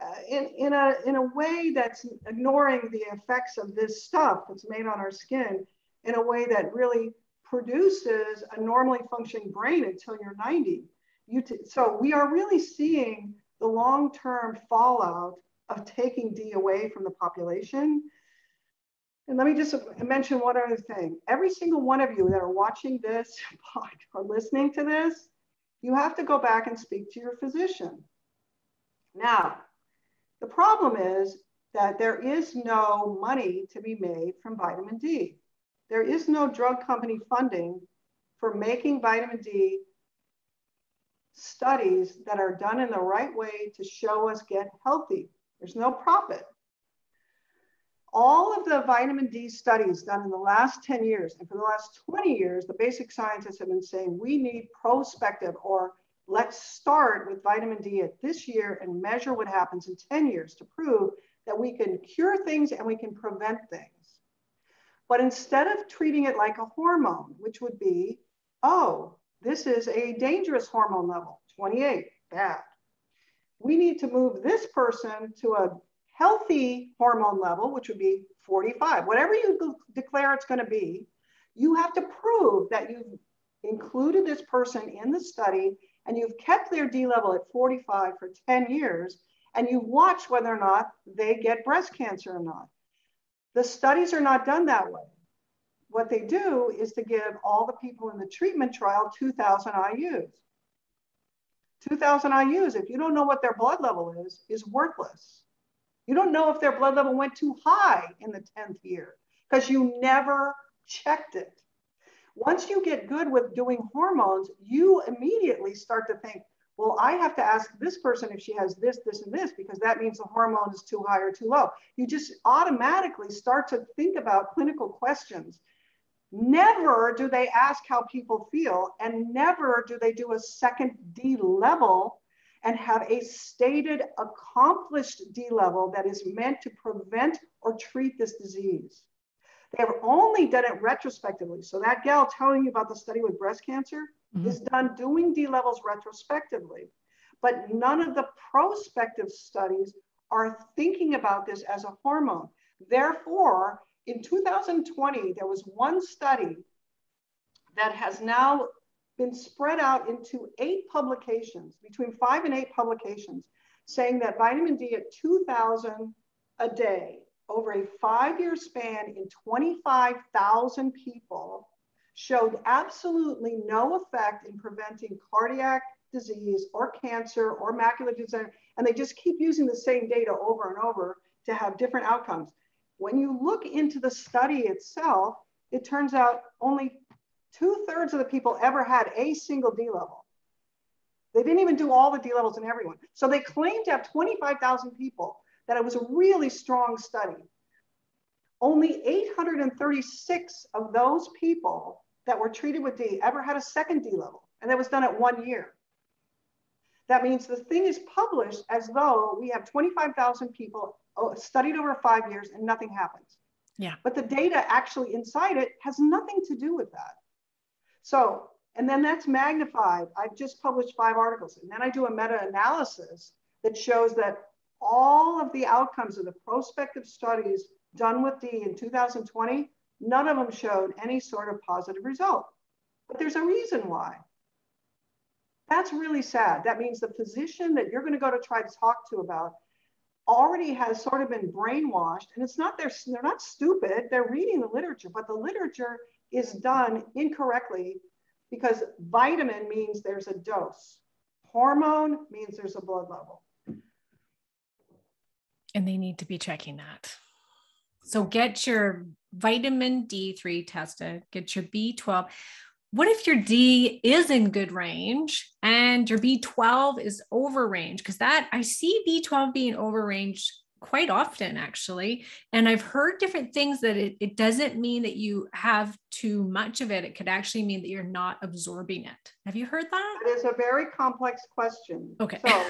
uh, in, in, a, in a way that's ignoring the effects of this stuff that's made on our skin in a way that really produces a normally functioning brain until you're ninety. You t- so we are really seeing the long-term fallout of taking D away from the population. And let me just mention one other thing. Every single one of you that are watching this pod or listening to this, you have to go back and speak to your physician. Now, the problem is that there is no money to be made from vitamin D. There is no drug company funding for making vitamin D studies that are done in the right way to show us get healthy. There's no profit. All of the vitamin D studies done in the last ten years, and for the last twenty years, the basic scientists have been saying we need prospective, or let's start with vitamin D at this year and measure what happens in ten years to prove that we can cure things and we can prevent things. But instead of treating it like a hormone, which would be, oh, this is a dangerous hormone level, twenty-eight, bad. We need to move this person to a healthy hormone level, which would be forty-five. Whatever you declare it's going to be, you have to prove that you've included this person in the study and you've kept their D level at forty-five for ten years, and you watch whether or not they get breast cancer or not. The studies are not done that way. What they do is to give all the people in the treatment trial two thousand I U's. two thousand I U's, if you don't know what their blood level is, is worthless. You don't know if their blood level went too high in the tenth year because you never checked it. Once you get good with doing hormones, you immediately start to think, well, I have to ask this person if she has this, this, and this, because that means the hormone is too high or too low. You just automatically start to think about clinical questions. Never do they ask how people feel, and never do they do a second D level and have a stated accomplished D level that is meant to prevent or treat this disease. They have only done it retrospectively. So that gal telling you about the study with breast cancer, mm-hmm, is done doing D levels retrospectively, but none of the prospective studies are thinking about this as a hormone. Therefore, in two thousand twenty, there was one study that has now been spread out into eight publications, between five and eight publications, saying that vitamin D at two thousand a day over a five-year span in twenty-five thousand people showed absolutely no effect in preventing cardiac disease or cancer or macular degeneration. And they just keep using the same data over and over to have different outcomes. When you look into the study itself, it turns out only two-thirds of the people ever had a single D level. They didn't even do all the D levels in everyone. So they claimed to have twenty-five thousand people, that it was a really strong study. Only eight hundred thirty-six of those people that were treated with D ever had a second D level, and that was done at one year. That means the thing is published as though we have twenty-five thousand people studied over five years and nothing happens. Yeah. But the data actually inside it has nothing to do with that. So, and then that's magnified. I've just published five articles, and then I do a meta-analysis that shows that all of the outcomes of the prospective studies done with D in two thousand twenty, none of them showed any sort of positive result. But there's a reason why. That's really sad. That means the physician that you're going to go to try to talk to about already has sort of been brainwashed, and it's not their, they're not stupid. They're reading the literature, but the literature is done incorrectly because vitamin means there's a dose. Hormone means there's a blood level. And they need to be checking that. So get your vitamin D three tested, get your B twelve. What if your D is in good range and your B twelve is over range? Because that, I see B twelve being over range quite often, actually. And I've heard different things that it, it doesn't mean that you have too much of it. It could actually mean that you're not absorbing it. Have you heard that? That is a very complex question. Okay. So,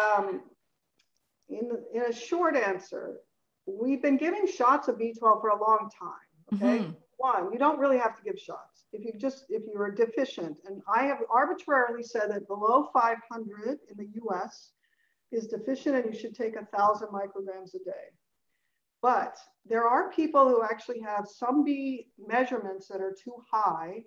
um, In, in a short answer, we've been giving shots of B twelve for a long time, okay? Mm-hmm. One, you don't really have to give shots if you just, if you are deficient. And I have arbitrarily said that below five hundred in the U S is deficient and you should take one thousand micrograms a day. But there are people who actually have some B measurements that are too high.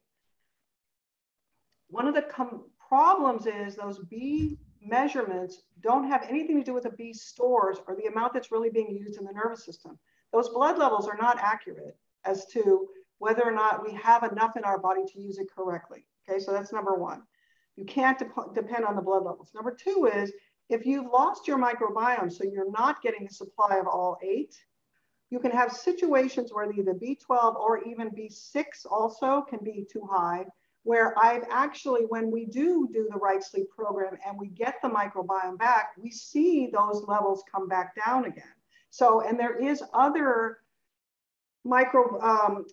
One of the com- problems is those B measurements don't have anything to do with the B stores or the amount that's really being used in the nervous system. those blood levels are not accurate as to whether or not we have enough in our body to use it correctly. Okay, so that's number one. You can't dep- depend on the blood levels. Number two is, if you've lost your microbiome, so you're not getting the supply of all eight, you can have situations where either B twelve or even B six also can be too high, where I've actually, when we do do the right sleep program and we get the microbiome back, we see those levels come back down again. So, and there is other micro, um,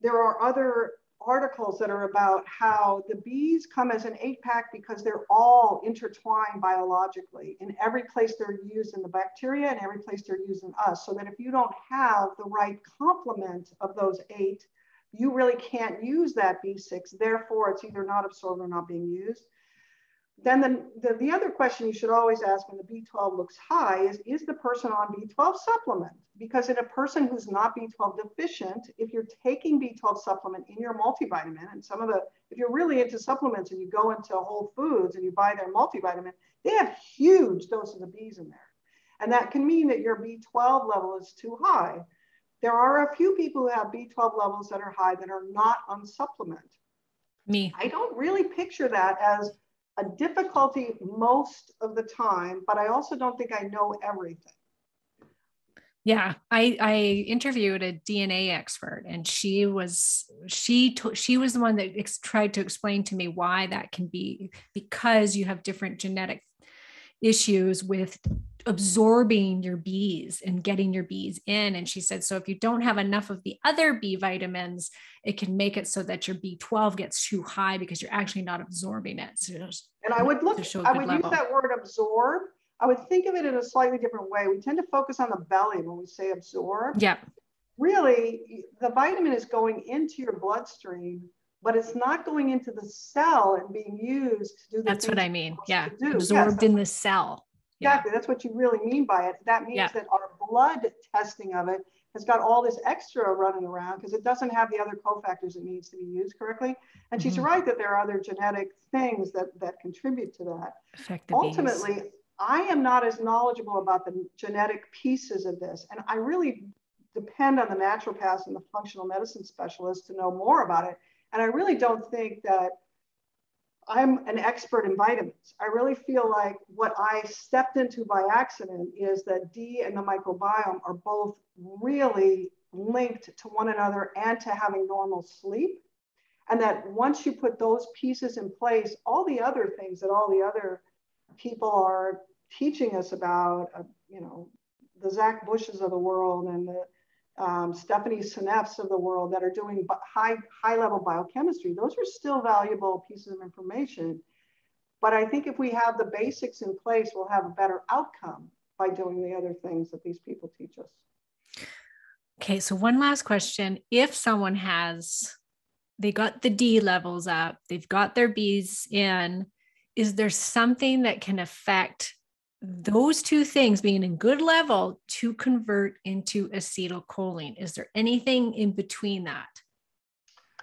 there are other articles that are about how the bees come as an eight pack because they're all intertwined biologically in every place they're used in the bacteria and every place they're used in us. So that if you don't have the right complement of those eight, you really can't use that B six. Therefore, it's either not absorbed or not being used. Then the, the, the other question you should always ask when the B twelve looks high is, is the person on B twelve supplement? Because in a person who's not B twelve deficient, if you're taking B twelve supplement in your multivitamin, and some of the, if you're really into supplements and you go into Whole Foods and you buy their multivitamin, they have huge doses of B's in there. And that can mean that your B twelve level is too high. There are a few people who have B twelve levels that are high that are not on supplement. Me. I don't really picture that as a difficulty most of the time, but I also don't think I know everything. Yeah. I, I interviewed a D N A expert, and she was, she, to, she was the one that ex- tried to explain to me why that can be, because you have different genetic issues with absorbing your B's and getting your B's in. And she said, so if you don't have enough of the other B vitamins, it can make it so that your B twelve gets too high because you're actually not absorbing it. So and I would look, I would level. use that word absorb. I would think of it in a slightly different way. We tend to focus on the belly when we say absorb. Yeah. Really, the vitamin is going into your bloodstream, but it's not going into the cell and being used to do the That's what I mean. Yeah. Absorbed yes, in the cell. Exactly. Yeah. That's what you really mean by it. That means yeah. that our blood testing of it has got all this extra running around because it doesn't have the other cofactors it needs to be used correctly. And mm-hmm. she's right that there are other genetic things that, that contribute to that. Affect the Ultimately, bees. I am not as knowledgeable about the genetic pieces of this. And I really depend on the naturopaths and the functional medicine specialists to know more about it. And I really don't think that I'm an expert in vitamins. I really feel like what I stepped into by accident is that D and the microbiome are both really linked to one another and to having normal sleep. And that once you put those pieces in place, all the other things that all the other people are teaching us about, uh, you know, the Zach Bushes of the world and the Um, Stephanie Seneffs of the world that are doing high, high level biochemistry, those are still valuable pieces of information. But I think if we have the basics in place, we'll have a better outcome by doing the other things that these people teach us. Okay, so one last question. If someone has, they got the D levels up, they've got their B's in, is there something that can affect those two things being in good level to convert into acetylcholine? Is there anything in between that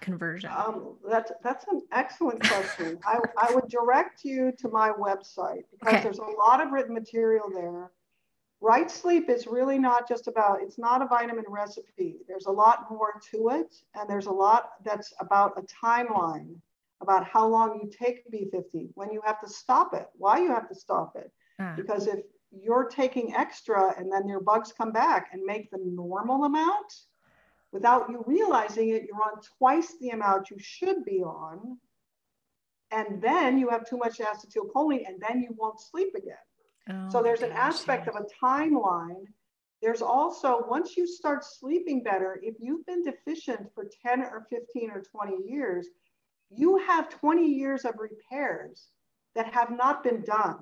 conversion? Um, that's, that's an excellent question. I, I would direct you to my website because okay. there's a lot of written material there. Right sleep is really not just about, it's not a vitamin recipe. There's a lot more to it. And there's a lot that's about a timeline about how long you take B fifty, when you have to stop it, why you have to stop it. Because if you're taking extra and then your bugs come back and make the normal amount, without you realizing it, you're on twice the amount you should be on. And then you have too much acetylcholine and then you won't sleep again. Oh, so there's an aspect yeah. of a timeline. There's also, once you start sleeping better, if you've been deficient for ten or fifteen or twenty years, you have twenty years of repairs that have not been done.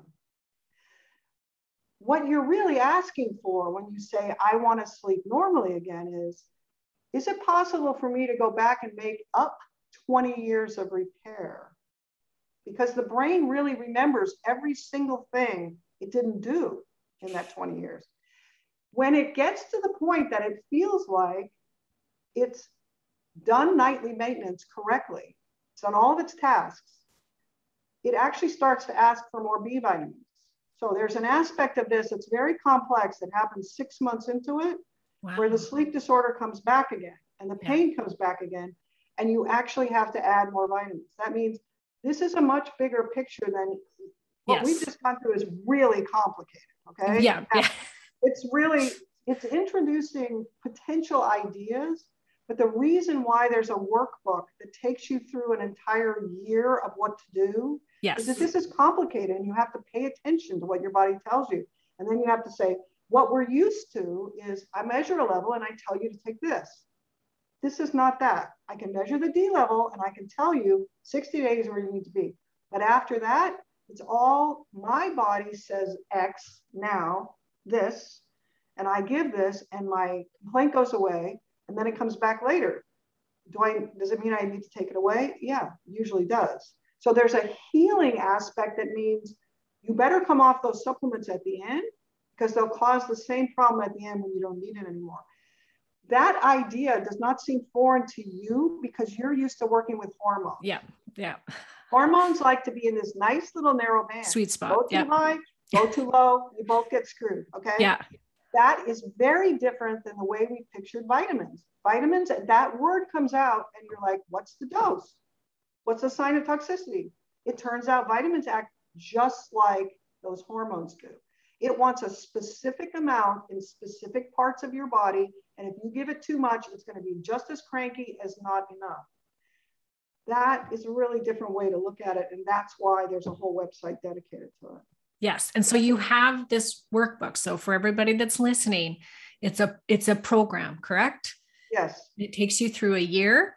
What you're really asking for when you say, I want to sleep normally again is, is it possible for me to go back and make up twenty years of repair? Because the brain really remembers every single thing it didn't do in that twenty years. When it gets to the point that it feels like it's done nightly maintenance correctly, it's done all of its tasks, it actually starts to ask for more B vitamins. So there's an aspect of this that's very complex that happens six months into it. wow. where the sleep disorder comes back again and the pain yeah. comes back again, and you actually have to add more vitamins. That means this is a much bigger picture than what yes. we've just gone through is really complicated. Okay. Yeah. yeah. It's really, it's introducing potential ideas, but the reason why there's a workbook that takes you through an entire year of what to do yes. is that this is complicated and you have to pay attention to what your body tells you. And then you have to say, what we're used to is I measure a level and I tell you to take this. This is not that. I can measure the D level and I can tell you sixty days where you need to be. But after that, it's all my body says X now, this, and I give this and my complaint goes away and then it comes back later. Do I, does it mean I need to take it away? Yeah, usually does. So there's a healing aspect that means you better come off those supplements at the end because they'll cause the same problem at the end when you don't need it anymore. That idea does not seem foreign to you because you're used to working with hormones. Yeah, yeah. Hormones like to be in this nice little narrow band. Sweet spot. Go too yeah. high, go too low, you both get screwed, okay? Yeah. That is very different than the way we pictured vitamins. Vitamins, that word comes out and you're like, what's the dose? What's the sign of toxicity? It turns out vitamins act just like those hormones do. It wants a specific amount in specific parts of your body. And if you give it too much, it's going to be just as cranky as not enough. That is a really different way to look at it. And that's why there's a whole website dedicated to it. Yes. And so you have this workbook. So for everybody that's listening, it's a, it's a program, correct? Yes. It takes you through a year.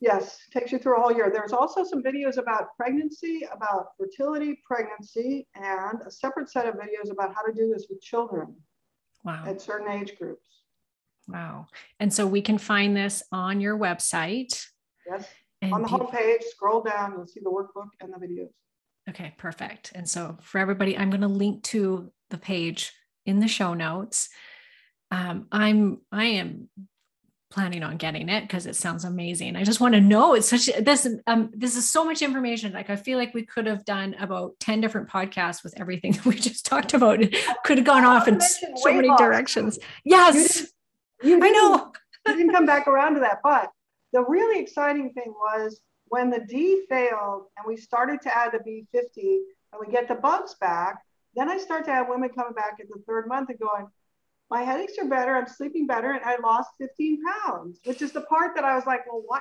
Yes. It takes you through a whole year. There's also some videos about pregnancy, about fertility, pregnancy, and a separate set of videos about how to do this with children wow. at certain age groups. Wow. And so we can find this on your website. Yes. And on the homepage, scroll down, you'll see the workbook and the videos. Okay, perfect. And so for everybody, I'm going to link to the page in the show notes. Um, I'm, I am planning on getting it because it sounds amazing. I just want to know it's such, this, um, this is so much information. Like, I feel like we could have done about ten different podcasts with everything that we just talked about. It could have gone off in so many directions. Yes. You I know. You didn't come back around to that, but the really exciting thing was when the D failed and we started to add the B fifty and we get the bugs back, then I start to have women coming back at the third month and going, my headaches are better, I'm sleeping better, and I lost fifteen pounds, which is the part that I was like, well, why?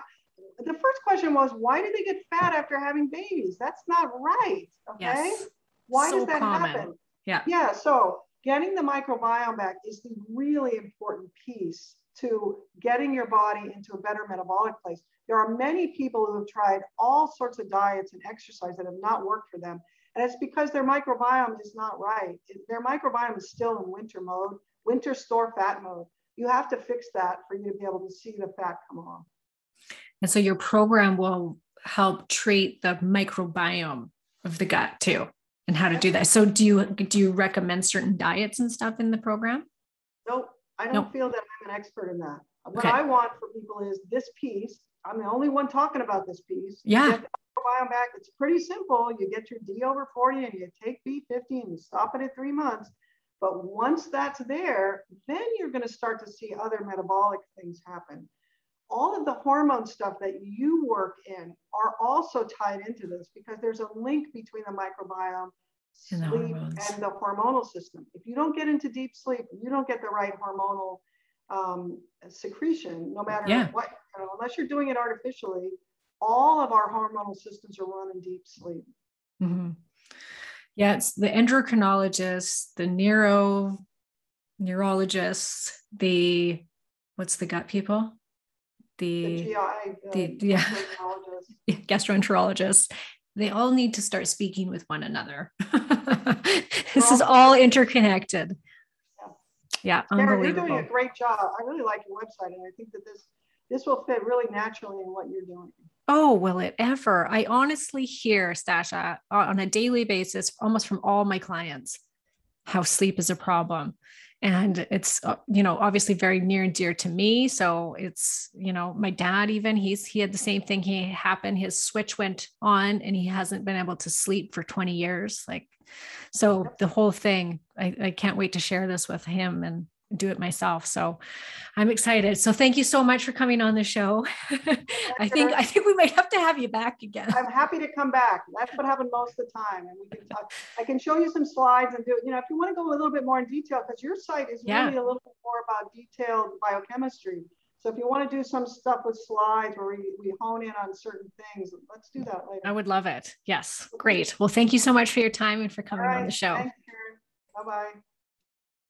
The first question was, why do they get fat after having babies? That's not right, okay? Yes. Why so does that common. Happen? Yeah. Yeah, so getting the microbiome back is the really important piece to getting your body into a better metabolic place. There are many people who have tried all sorts of diets and exercise that have not worked for them. And it's because their microbiome is not right. Their microbiome is still in winter mode, winter store fat mode. You have to fix that for you to be able to see the fat come off. And so your program will help treat the microbiome of the gut too. And how to do that. So do you, do you recommend certain diets and stuff in the program? Nope. I don't nope. feel that I'm an expert in that. What okay. I want for people is this piece. I'm the only one talking about this piece. Yeah. You get the microbiome back. It's pretty simple. You get your D over forty and you take B fifty and you stop it at three months. But once that's there, then you're going to start to see other metabolic things happen. All of the hormone stuff that you work in are also tied into this because there's a link between the microbiome, sleep, and the, and the hormonal system. If you don't get into deep sleep, you don't get the right hormonal um, secretion, no matter yeah. what, you know, unless you're doing it artificially, all of our hormonal systems are run in deep sleep. Mm-hmm. Yeah, it's the endocrinologists, the neuro, neurologists, the, what's the gut people? The, the, G I, the, the yeah, gastroenterologists, they all need to start speaking with one another. This is all interconnected. Yeah. yeah Sarah, you're doing a great job. I really like your website. And I think that this, this will fit really naturally in what you're doing. Oh, will it ever? I honestly hear, Stasha, on a daily basis, almost from all my clients, how sleep is a problem. And it's, you know, obviously very near and dear to me. So it's, you know, my dad, even he's, he had the same thing. He happened, his switch went on and he hasn't been able to sleep for twenty years. Like, so the whole thing, I, I can't wait to share this with him and do it myself. So I'm excited. So thank you so much for coming on the show. I think, I think we might have to have you back again. I'm happy to come back. That's what happened most of the time. And we can talk, I can show you some slides and do it, you know, if you want to go a little bit more in detail, because your site is yeah. really a little bit more about detailed biochemistry. So if you want to do some stuff with slides where we, we hone in on certain things, let's do that later. I would love it. Yes. Great. Well, thank you so much for your time and for coming right. on the show. Thank you. Bye-bye.